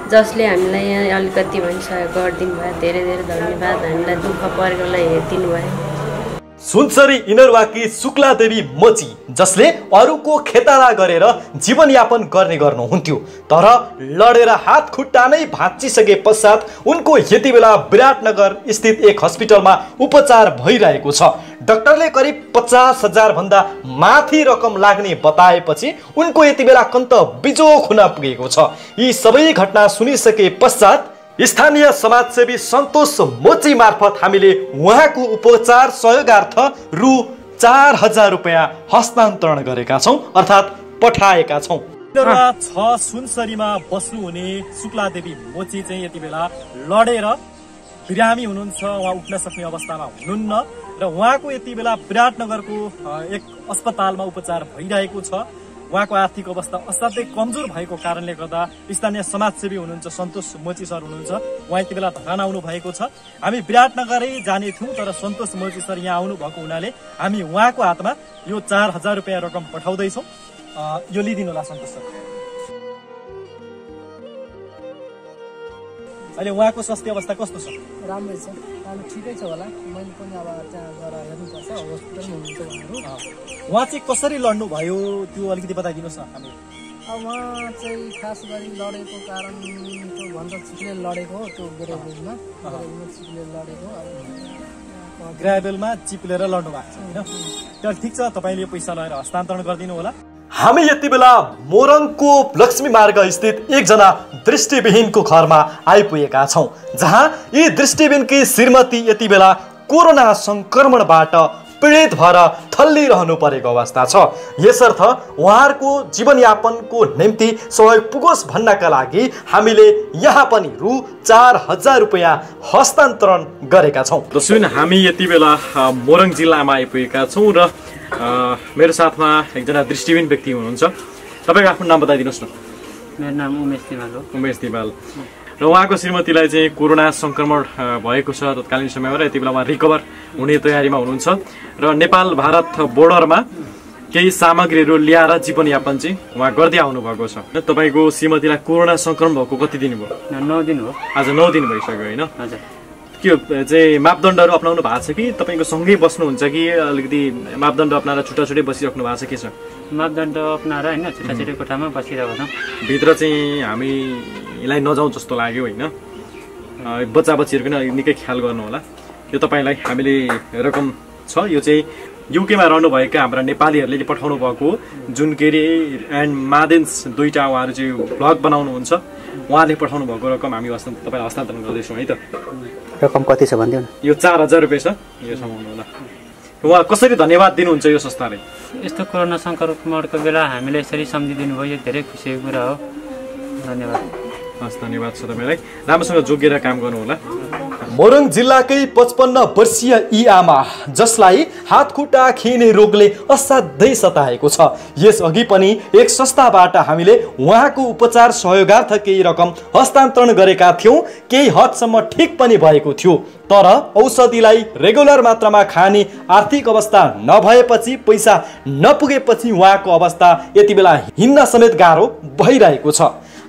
जसले हामीलाई यहाँ अलिकति भए सहयोग गरिदिनु भयो, धेरै धेरै धन्यवाद। हामीलाई दुःख परेकोलाई हेरिदिनु भयो। सुनसरी इनरवाकी शुक्ला देवी मोची, जसले अरूको खेताला गरेर जीवनयापन गर्ने गर्नुहुन्थ्यो, तर लडेर हात खुट्टा नै भाँचिसके पश्चात उनको यति बेला विराटनगर स्थित एक हस्पिटलमा उपचार भइरहेको छ। डाक्टरले करिब पचास हजार भन्दा माथि रकम लाग्ने बताएपछि उनको यति बेला कन्त बिजोक हुन पुगेको छ। यी सबै घटना सुनिसके पश्चात स्थानीय समाजसेवी सन्तोष मोची मार्फत हामीले उहाँको उपचार सहयोगार्थ रु चार हजार रुपियाँ हस्तान्तरण गरेका छौँ, अर्थात् पठाएका छौँ। छ सुनसरीमा बस्नुहुने शुक्ला देवी मोची चाहिँ यति बेला लडेर बिरामी हुनुहुन्छ, उहाँ उठ्न सक्ने अवस्थामा हुनुहुन्न र उहाँको यति बेला विराटनगरको एक अस्पतालमा उपचार भइरहेको छ। उहाँको आर्थिक अवस्था असाध्यै कमजोर भएको कारणले गर्दा स्थानीय समाजसेवी हुनुहुन्छ सन्तोष मोची सर हुनुहुन्छ, उहाँ यति बेला धरान आउनु भएको छ। हामी विराटनगरै जाने थियौँ, तर सन्तोष मोची सर यहाँ आउनु भएको हुनाले हामी उहाँको हातमा यो चार हजार रुपियाँ रकम पठाउँदैछौँ। यो लिइदिनु होला सन्तोष सर। अहिले उहाँको स्वास्थ्य अवस्था कस्तो छ? राम्रै छ, राम्रो ठिकै छ होला। मैले पनि अब त्यहाँ गएर हेर्नुपर्छ, हस्पिटलमा हुनुहुन्छ उहाँहरू। उहाँ चाहिँ कसरी लड्नु भयो त्यो अलिकति बताइदिनुहोस् न हामीले। अब उहाँ चाहिँ खास गरी लडेको कारण त्यो भन्दा चिक्ले लडेको हो, त्यो ग्राभेलमा चिप्लेर लडेको। ग्राभेलमा चिप्लेर लड्नु भएको छ होइन। तर ठिक छ, तपाईँले पैसा लगाएर हस्तान्तरण गरिदिनु होला। हामी यति बेला मोरङको लक्ष्मी मार्ग स्थित एकजना दृष्टिविहीनको घरमा आइपुगेका छौँ, जहाँ यी दृष्टिविहीनकी श्रीमती यति बेला कोरोना सङ्क्रमणबाट पीडित भएर थल्लिरहनु परेको अवस्था छ। यसर्थ उहाँहरूको जीवनयापनको निम्ति सहयोग पुगोस् भन्नका लागि हामीले यहाँ पनि रु चार हजार रुपियाँ हस्तान्तरण गरेका छौँ। दर्शक, हामी यति बेला मोरङ जिल्लामा आइपुगेका छौँ र मेरो साथमा एकजना दृष्टिविहीन व्यक्ति हुनुहुन्छ। तपाईँको आफ्नो नाम बताइदिनुहोस् न। मेरो नाम उमेश तिमेल हो। उमेश तिमेल र उहाँको श्रीमतीलाई चाहिँ कोरोना सङ्क्रमण भएको छ तत्कालीन समयमा र यति बेला उहाँ रिकभर हुने तयारीमा हुनुहुन्छ र नेपाल भारत बोर्डरमा केही सामग्रीहरू ल्याएर जीवनयापन चाहिँ उहाँ गर्दै आउनुभएको छ। तपाईँको श्रीमतीलाई कोरोना सङ्क्रमण भएको कति दिन भयो? नौ दिन हो। आज नौ दिन भइसक्यो होइन। हजुर, त्यो चाहिँ मापदण्डहरू अप्नाउनु भएको छ कि तपाईँको सँगै बस्नुहुन्छ कि अलिकति मापदण्ड अप्नाएर छुट्टा छुट्टै बसिराख्नु भएको छ? के छ मापदण्ड अप्नाएर होइन, छुट्टा छुट्टै कोठामा बसिरहेको छौँ। भित्र चाहिँ हामी यसलाई नजाउँ जस्तो लाग्यो होइन। बच्चा बच्चीहरूको निकै ख्याल गर्नु होला। यो तपाईँलाई हामीले रकम छ, यो चाहिँ युकेमा रहनुभएका हाम्रा नेपालीहरूले पठाउनु भएको हो। जुनकिरी एन्ड मादेन्स दुईवटा उहाँहरू चाहिँ भ्लग बनाउनुहुन्छ, उहाँले पठाउनु भएको रकम हामी तपाईँलाई हस्तान्तरण गर्दैछौँ है त। रकम कति छ भनिदिनु न। यो चार हजार रुपियाँ छ, यो समाउनु होला। उहाँ कसरी धन्यवाद दिनुहुन्छ यो संस्थाले? यस्तो कोरोना सङ्क्रमणको बेला हामीलाई यसरी सम्झिदिनु भयो, यो धेरै खुसीको कुरा हो। धन्यवाद। हस्, धन्यवाद छ तपाईँलाई। राम्रोसँग जोगेर काम गर्नुहोला। मोरङ जिल्लाकै पचपन्न वर्षीय यी आमा, जसलाई हातखुट्टा खिने रोगले असाध्यै सताएको छ, यसअघि पनि एक संस्थाबाट हामीले उहाँको उपचार सहयोगार्थ केही रकम हस्तान्तरण गरेका थियौँ। केही हदसम्म ठिक पनि भएको थियो, तर औषधिलाई रेगुलर मात्रामा खाने आर्थिक अवस्था नभएपछि, पैसा नपुगेपछि उहाँको अवस्था यति बेला हिँड्न समेत गाह्रो भइरहेको छ।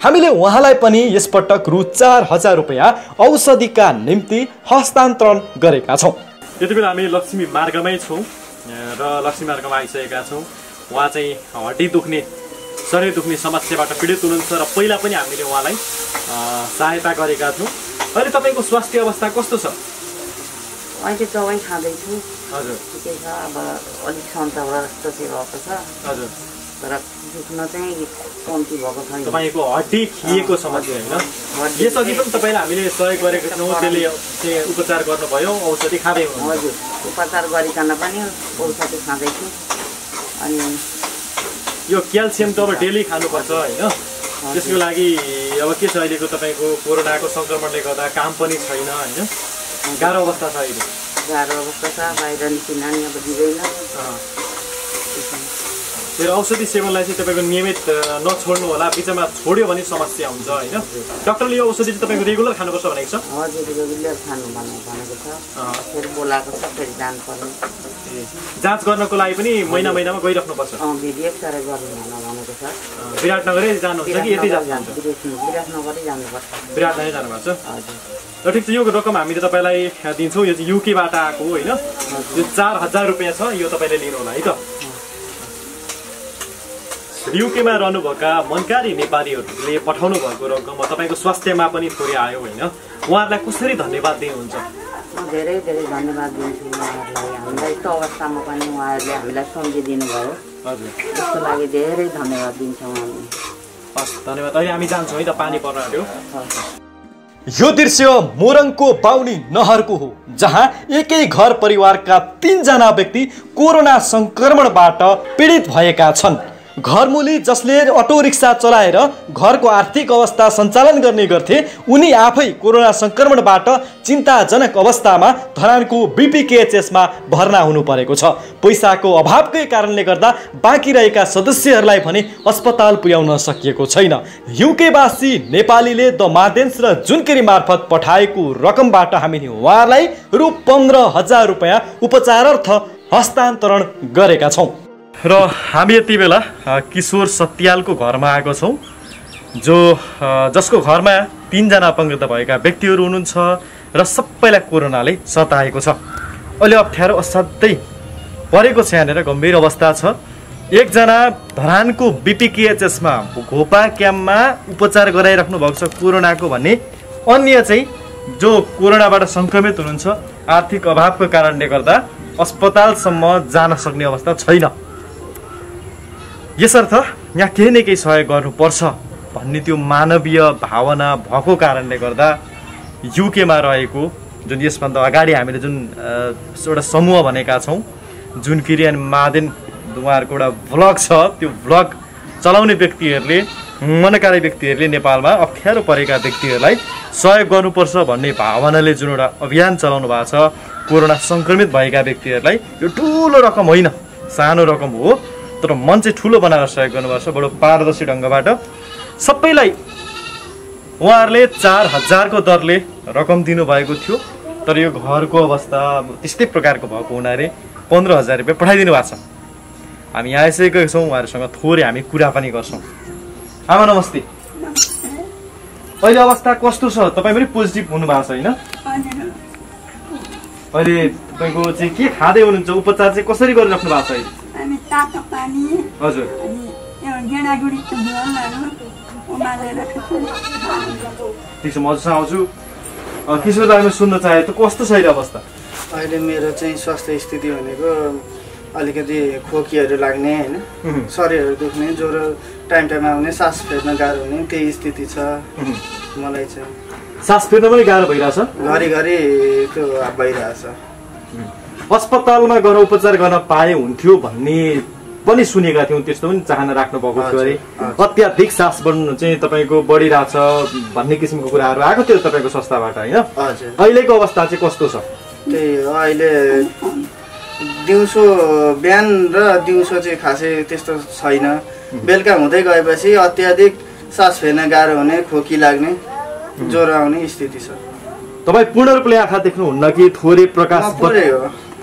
हामीले उहाँलाई पनि यसपटक रु चार हजार रुपियाँ औषधिका निम्ति हस्तान्तरण गरेका छौँ। यति बेला हामी लक्ष्मी मार्गमै छौँ र लक्ष्मी मार्गमा आइसकेका छौँ। उहाँ चाहिँ हड्डी दुख्ने शरीर दुख्ने समस्याबाट पीडित हुनुहुन्छ र पहिला पनि हामीले उहाँलाई सहायता गरेका थियौँ। अहिले तपाईँको स्वास्थ्य अवस्था कस्तो छ? अहिले दबाई खाँदैछु। हजुर ठिकै छ, अब अलिक सन्तोष जस्तै भएको छ। हजुर तर दुख्न चाहिँ कम्ती भएको छैन। तपाईँको हड्डी खिएको समस्या हैन? यसअघि पनि तपाईलाई हामीले सहयोग गरेको थियौँ, त्यसले उपचार गर्नुभयो, औषधि खाँदै हुनुहुन्छ? हजुर उपचार गरिकन पनि औषधि खाँदैछु। अनि यो क्याल्सियम त अब डेली खानुपर्छ हैन? त्यसको लागि अब के छ अहिलेको तपाईँको कोरोनाको संक्रमणले गर्दा काम पनि छैन हैन? गाह्रो अवस्था छ अहिले? गाह्रो अवस्था छ, बाहिर निस्किन नि अब दिँदैन। फेरि औषधि सेवनलाई चाहिँ तपाईँको नियमित नछोड्नु होला, बिचमा छोड्यो भने समस्या हुन्छ होइन? डाक्टरले यो औषधि चाहिँ तपाईँको रेगुलर खानुपर्छ भनेको छ? हजुर रेगुलर खानु भनेको छ। फेरि बोलाएको छ, फेरि जानुपर्ने। जाँच गर्नको लागि पनि महिना महिनामा गइराख्नुपर्छ? अँ भिडिएफ साह्रै गर्नु भनेको छ। विराटनगरै जानुहुन्छ कि यति जानुहुन्छ? विराटनगरै जानुपर्छ। विराटनगरै जानुपर्छ। हजुर र ठिक छ, यो रकम हामीले तपाईँलाई दिन्छौँ। यो चाहिँ युकेबाट आएको होइन? यो चार हजार रुपियाँ छ, यो तपाईँले लिनु होला है त। युकेमा रहनुभएका मनकारी नेपालीहरूले पठाउनु भएको रकम तपाईँको स्वास्थ्यमा पनि पुरै आयो होइन? उहाँहरूलाई कसरी धन्यवाद दिनुहुन्छ? म धेरै धेरै धन्यवाद दिन्छु उहाँहरूलाई। हामीलाई त्यो अवस्थामा पनि उहाँहरूले हामीलाई सम्झिदिनु भयो। हजुर त्यसको लागि धेरै धन्यवाद दिन्छौँ हामी। हस् धन्यवाद। अहिले हामी जान्छौँ है त, पानी पर्न आँट्यो। यो दृश्य मोरङको बाउनी नहरको हो, जहाँ एकै घर परिवारका तीनजना व्यक्ति कोरोना सङ्क्रमणबाट पीडित भएका छन्। घरमुली जसले अटो रिक्सा चलाएर घरको आर्थिक अवस्था सञ्चालन गर्ने गर्थे, उनी आफै कोरोना सङ्क्रमणबाट चिन्ताजनक अवस्थामा धरानको बीपीकेएचएसमा भर्ना हुनु परेको छ। पैसाको अभावकै कारणले गर्दा बाँकी रहेका सदस्यहरूलाई भने अस्पताल पुर्याउन सकिएको छैन। युकेवासी नेपालीले द मादेन्स र जुनकिरी मार्फत पठाएको रकमबाट हामीले उहाँहरूलाई रु पन्ध्र हजार रुपियाँ उपचारार्थ हस्तान्तरण गरेका छौँ। र हामी यति बेला किशोर सत्यालको घरमा आएको छौँ, जो जसको घरमा तीनजना अपङ्गता भएका व्यक्तिहरू हुनुहुन्छ र सबैलाई कोरोनाले सताएको छ। अहिले अप्ठ्यारो असाध्यै परेको छ, यहाँनिर गम्भीर अवस्था छ। एकजना धरानको बीपीकेएचएसमा घोपा क्याम्पमा उपचार गराइराख्नु भएको छ कोरोनाको भने, अन्य चाहिँ जो कोरोनाबाट सङ्क्रमित हुनुहुन्छ आर्थिक अभावको कारणले गर्दा अस्पतालसम्म जान सक्ने अवस्था छैन। यसर्थ यहाँ केही न केही सहयोग गर्नुपर्छ भन्ने त्यो मानवीय भावना भएको कारणले गर्दा युकेमा रहेको जुन यसभन्दा अगाडि हामीले जुन एउटा समूह भनेका छौँ, जुनकिरी अनि मादेन उहाँहरूको एउटा भ्लग छ, त्यो भ्लग चलाउने व्यक्तिहरूले मनकारी व्यक्तिहरूले नेपालमा अप्ठ्यारो परेका व्यक्तिहरूलाई सहयोग गर्नुपर्छ भन्ने भावनाले जुन एउटा अभियान चलाउनु भएको छ। कोरोना सङ्क्रमित भएका व्यक्तिहरूलाई यो ठुलो रकम होइन, सानो रकम हो, तर मन चाहिँ ठुलो बनाएर सहयोग गर्नुपर्छ बडो पारदर्शी ढङ्गबाट। सबैलाई उहाँहरूले चार हजारको दरले रकम दिनुभएको थियो, तर यो घरको अवस्था त्यस्तै प्रकारको भएको हुनाले पन्ध्र हजार रुपियाँ पठाइदिनु भएको छ। हामी यहाँ आइसकेका छौँ, उहाँहरूसँग थोरै हामी कुरा पनि गर्छौँ। आमा नमस्ते, अहिले अवस्था कस्तो छ? तपाईँ पनि पोजिटिभ हुनुभएको छ होइन? अहिले तपाईँको चाहिँ के खाँदै हुनुहुन्छ? उपचार चाहिँ कसरी गरिराख्नु भएको छ अहिले? तातो पानी। हजुर ठिक छ, म हजुरसँग आउँछु। किशोर दाइले सुन्न चाहे त कस्तो छ अवस्था? अहिले मेरो चाहिँ स्वास्थ्य स्थिति भनेको अलिकति खोकीहरू लाग्ने होइन, शरीरहरू दुख्ने, ज्वरो टाइम टाइममा आउने, सास फेर्न गाह्रो हुने, त्यही स्थिति छ। मलाई चाहिँ सास फेर्न पनि गाह्रो भइरहेछ, घरिघरि त्यो भइरहेछ। अस्पतालमा गएर उपचार गर्न पाए हुन्थ्यो भन्ने पनि सुनेका थियौँ, त्यस्तो पनि चाहना राख्नु भएको थियो अरे। अत्याधिक सास बढ्नु चाहिँ तपाईँको बढिरहेछ भन्ने किसिमको कुराहरू आएको थियो तपाईँको संस्थाबाट होइन? अहिलेको अवस्था चाहिँ कस्तो छ? त्यही अहिले दिउँसो बिहान र दिउँसो चाहिँ खासै त्यस्तो छैन, बेलुका हुँदै गएपछि अत्याधिक सास फेर्न गाह्रो हुने, खोकी लाग्ने, ज्वरो आउने स्थिति छ। तपाईँ पूर्ण रूपले आँखा देख्नुहुन्न कि थोरै प्रकाश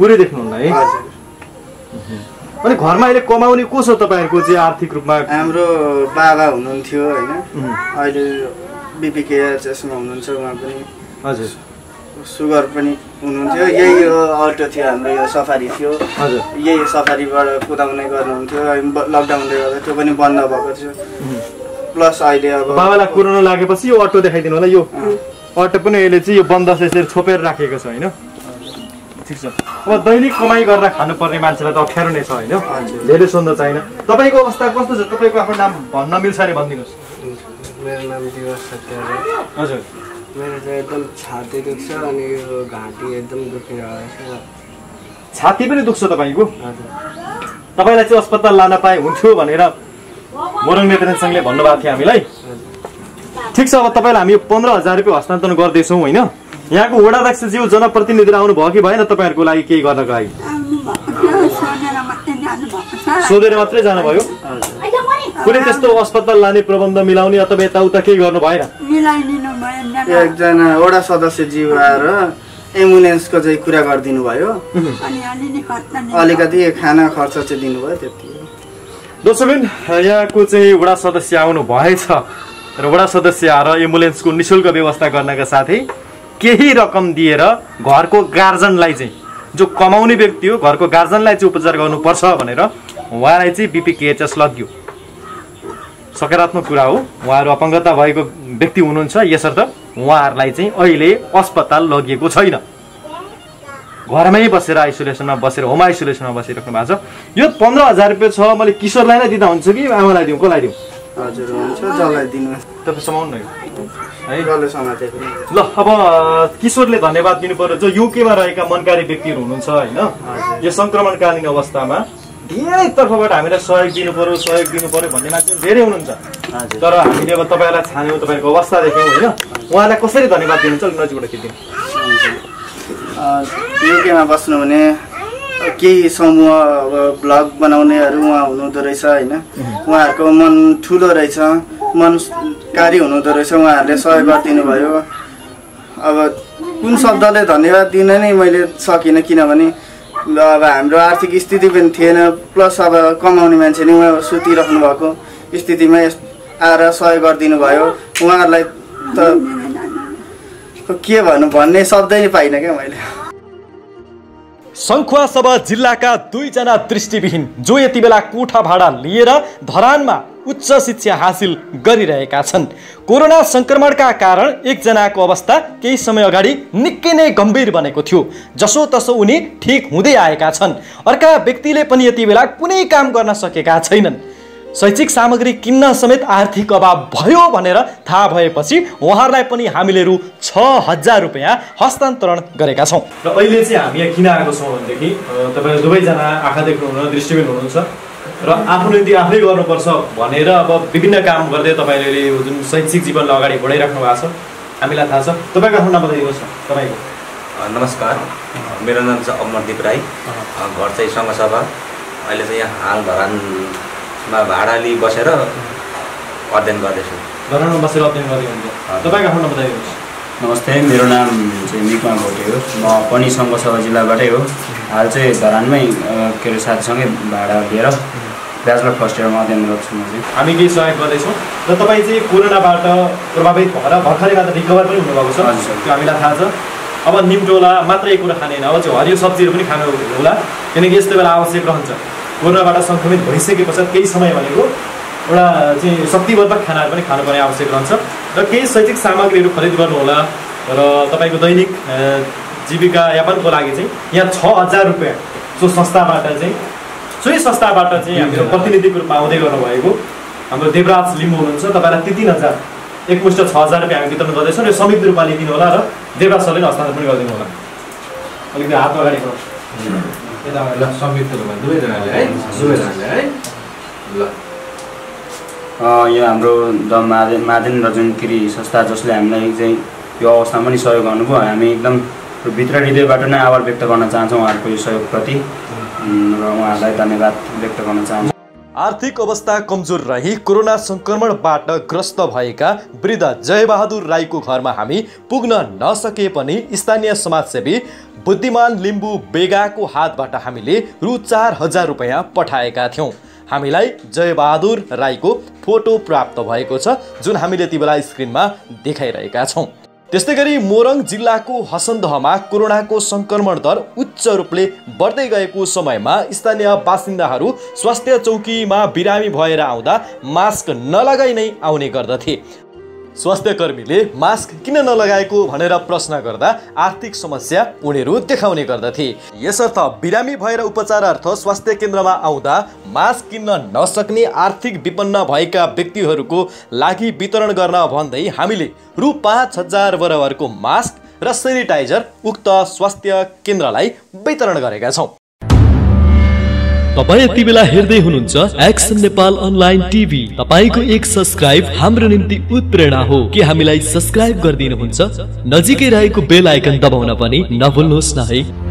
पुरै देख्नुहुन्न है? अनि घरमा अहिले कमाउने को छ तपाईहरुको चाहिँ आर्थिक रूपमा? हाम्रो बाबा हुनुहुन्थ्यो हैन, अहिले बीपीकेएचएस मा हुनुहुन्छ उहाँ पनि। हजुर। सुगर पनि हुनुहुन्थ्यो, यही अल्टो थियो हाम्रो, यो सफारी थियो। हजुर। यही सफारीबाट कुदाउने गर्नुहुन्थ्यो, लकडाउनले गर्दा त्यो पनि बन्द भएको थियो। प्लस अहिले अब बाबालाई कोरोना लागेपछि यो अटो देखाइदिनु होला, यो अटो पनि अहिले चाहिँ यो बन्द यसरी छोपेर राखेको छ हैन। ठिक छ। अब दैनिक कमाई गरेर खानुपर्ने मान्छेलाई त अप्ठ्यारो नै छ हैन, धेरै सोध्न चाहिन। तपाईको अवस्था कस्तो छ? तपाईको आफ्नो नाम भन्न मिल्छ रे, भन्दिनुस्। मेरो नाम दिवस सत्याल। हजुर। मेरो चाहिँ एकदम छाती दुख्छ अनि यो घाँटी एकदम दुखिरहेको छ। छाती पनि दुख्छ तपाईको? हजुर। तपाईलाई चाहिँ अस्पताल लान पाए हुन्थ्यो भनेर मोरङ नेत्रन संघले भन्नुभएको थियो हामीलाई। ठिक छ। अब तपाईलाई हामी पन्ध्र हजार रुपैयाँ हस्तान्तरण गर्दै छौं हैन। यहाँको वडा अध्यक्ष ज्यू जनप्रतिनिधि आउनु भयो कि भएन तपाईहरुको लागि केही गर्नको लागि? सोधेर मात्रै जानुभयो। कुनै त्यस्तो अस्पताल लाने प्रबन्ध मिलाउने अथवा यताउता केही गर्नु भएन? एकजना वडा सदस्य ज्यू आएर एम्बुलेन्सको चाहिँ कुरा गरिदिनु भयो, अलिकति खाना खर्च चाहिँ दिनुभयो, त्यति। दोस्तोबिन यहाँको चाहिँ वडा सदस्य आउनु भएछ र वडा सदस्य आएर एम्बुलेन्सको निःशुल्क व्यवस्था गर्नका साथै केही रकम दिएर घरको गार्जनलाई चाहिँ, जो कमाउने व्यक्ति हो घरको गार्जनलाई चाहिँ उपचार गर्नुपर्छ भनेर उहाँलाई चाहिँ बीपीकेएचएस लग्यो। सकारात्मक कुरा हो, उहाँहरू अपङ्गता भएको व्यक्ति हुनुहुन्छ, यसर्थ उहाँहरूलाई चाहिँ अहिले अस्पताल लगिएको छैन, घरमै बसेर आइसोलेसनमा बसेर होम आइसोलेसनमा बसिराख्नु भएको छ। यो पन्ध्र हजार रुपियाँ छ, मैले किशोरलाई नै दिँदा हुन्छ कि आमालाई दिउँ, कसलाई दिउँ? हजुर हुन्छ, जसलाई दिनुहोस्। तपाईँ समाउनु है, जसले समातेको। ल अब किशोरले धन्यवाद दिनुपर्यो, जो युकेमा रहेका मनकारी व्यक्तिहरू हुनुहुन्छ हैन, यो संक्रमणकालीन अवस्थामा धेरै तर्फबाट हामीलाई सहयोग दिनुपर्यो, सहयोग दिनुपर्यो भन्ने मान्छेहरू धेरै हुनुहुन्छ। तर हामीले अब तपाईँलाई छान्यौँ, तपाईँको अवस्था देख्यौँ हैन, उहाँलाई कसरी धन्यवाद दिनुहुन्छ? नजिकबाट के दिनु? युकेमा बस्नु भने केही समूह अब ब्लग बनाउनेहरू उहाँ हुनुहुँदो रहेछ होइन, उहाँहरूको मन ठुलो रहेछ, मनकारी हुनुहुँदो रहेछ, उहाँहरूले सहयोग गरिदिनुभयो। अब कुन शब्दले धन्यवाद दिन नै मैले सकिनँ, किनभने ल अब हाम्रो आर्थिक स्थिति पनि थिएन, प्लस अब कमाउने मान्छे नै उहाँ सुतिराख्नु भएको स्थितिमा आएर सहयोग गरिदिनु भयो। उहाँहरूलाई त के भन्नु, भन्ने शब्दै नै पाइनँ क्या मैले। सङ्खुवा सभा जिल्लाका दुईजना दृष्टिविहीन, जो यति बेला कोठा भाडा लिएर धरानमा उच्च शिक्षा हासिल गरिरहेका छन्, कोरोना सङ्क्रमणका कारण एकजनाको अवस्था केही समय अगाडि निकै नै गम्भीर बनेको थियो, जसोतसो उनी ठिक हुँदै आएका छन्। अर्का व्यक्तिले पनि यति बेला कुनै काम गर्न सकेका छैनन्, शैक्षिक सामग्री किन्न समेत आर्थिक अभाव भयो भनेर थाहा भएपछि उहाँहरूलाई पनि हामीले रु छ हजार रुपियाँ हस्तान्तरण गरेका छौँ। र अहिले चाहिँ हामी यहाँ किन आएको छौँ भनेदेखि तपाईँ दुवैजना आँखा देख्नुहुन्न, दृष्टिबिन हुनुहुन्छ र आफ्नो नीति आफै गर्नुपर्छ भनेर अब विभिन्न काम गर्दै तपाईँले यो जुन शैक्षिक जीवनलाई अगाडि बढाइराख्नु भएको छ, हामीलाई थाहा छ। तपाईँको आफ्नो नाम बताइदिनुहोस् न। तपाईँको? नमस्कार, मेरो नाम चाहिँ अमन देपराई, घर चाहिँ सङ्घसभा, अहिले चाहिँ यहाँ हाल धरानमा भाडा लिई बसेर अध्ययन गर्दैछु। धरानमा बसेर अध्ययन गर्दै हुनुहुन्छ। तपाईँको आफ्नो नाम बताइदिनुहोस्। नमस्ते, मेरो नाम चाहिँ मेपा गौटे हो, म पनि सङ्घसभा जिल्लाबाटै हो, हाल चाहिँ धरानमै के अरे साथीसँगै भाडा लिएर ब्याचलर फर्स्ट इयरमा अध्ययन गर्छु। म चाहिँ हामी केही सहयोग गर्दैछौँ र तपाईँ चाहिँ कोरोनाबाट प्रभावित भएर भर्खरै मात्र रिकभर पनि हुनुभएको छ, त्यो हामीलाई थाहा छ। अब निम्टोला मात्रै कुरा खाने होइन, अब चाहिँ हरियो सब्जीहरू पनि खानु होला, किनकि यस्तो बेला आवश्यक रहन्छ। कोरोनाबाट सङ्क्रमित भइसके पश्चात केही समय भनेको एउटा चाहिँ शक्तिवर्धक खानाहरू पनि खानुपर्ने आवश्यक रहन्छ र केही शैक्षिक सामग्रीहरू खरिद गर्नुहोला र तपाईँको दैनिक जीविका यापनको लागि चाहिँ यहाँ छ हजार रुपियाँ सो संस्थाबाट चाहिँ सोही संस्थाबाट चाहिँ हाम्रो प्रतिनिधिको रूपमा आउँदै गर्नुभएको हाम्रो देवराज लिम्बू हुनुहुन्छ, तपाईँलाई ती तिन हजार एकमुष्ट छ हजार रुपियाँ हामी वितरण गर्दैछौँ, यो संयुक्त रूपमा लिदिनु होला र देवराज सरले हस्तान्तरण पनि गरिदिनु होला। अलिकति हात अगाडि गर्नु, संयुक्त रूपमा दुवैजनाले है, दुवैजनाले है। ल यो हाम्रो द मादेन मादेन रजुन गिरी संस्था, जसले हामीलाई चाहिँ यो अवस्थामा पनि सहयोग गर्नुभयो, हामी एकदम भित्र हृदयबाट नै आभार व्यक्त गर्न चाहन्छौँ उहाँहरूको यो सहयोगप्रति र उहाँहरूलाई धन्यवाद व्यक्त गर्न चाहन्छु। आर्थिक अवस्था कमजोर रही कोरोना संक्रमणबाट ग्रस्त भएका वृद्ध जयबहादुर राईको घरमा हामी पुग्न नसके पनि स्थानीय समाजसेवी बुद्धिमान लिम्बू बेगाको हातबाट हामीले रु चार हजार रुपैयाँ पठाएका थियौँ। हामीलाई जयबहादुर राईको फोटो प्राप्त भएको छ जुन हामीले ती बेला स्क्रिनमा देखाइरहेका छौँ। त्यस्तै गरी मोरङ जिल्लाको हसन्दहमा कोरोनाको संक्रमण दर उच्च रूपले बढ्दै गएको समयमा स्थानीय बासिन्दाहरू स्वास्थ्य चौकीमा बिरामी भएर आउँदा मास्क नलगाई नै आउने गर्दथे। स्वास्थ्यकर्मीले मास्क किन नलगाएको भनेर प्रश्न गर्दा आर्थिक समस्या उनीहरू देखाउने गर्दथे। यसर्थ बिरामी भएर उपचारार्थ स्वास्थ्य केन्द्रमा आउँदा मास्क किन्न नसक्ने आर्थिक विपन्न भएका व्यक्तिहरूको लागि वितरण गर्न भन्दै हामीले रु पाँच हजार बराबरको मास्क र सेनिटाइजर उक्त स्वास्थ्य केन्द्रलाई वितरण गरेका छौँ। तपाईं यति बेला हेर्दै हुनुहुन्छ एक्सन नेपाल अनलाइन टिभी। तपाईको एक सब्स्क्राइब हाम्रो निम्ति उत्प्रेरणा हो। के हामीलाई सब्स्क्राइब गरिदिनुहुन्छ? नजिकै रहेको बेल आइकन दबाउन पनि नभुल्नुहोस् न है।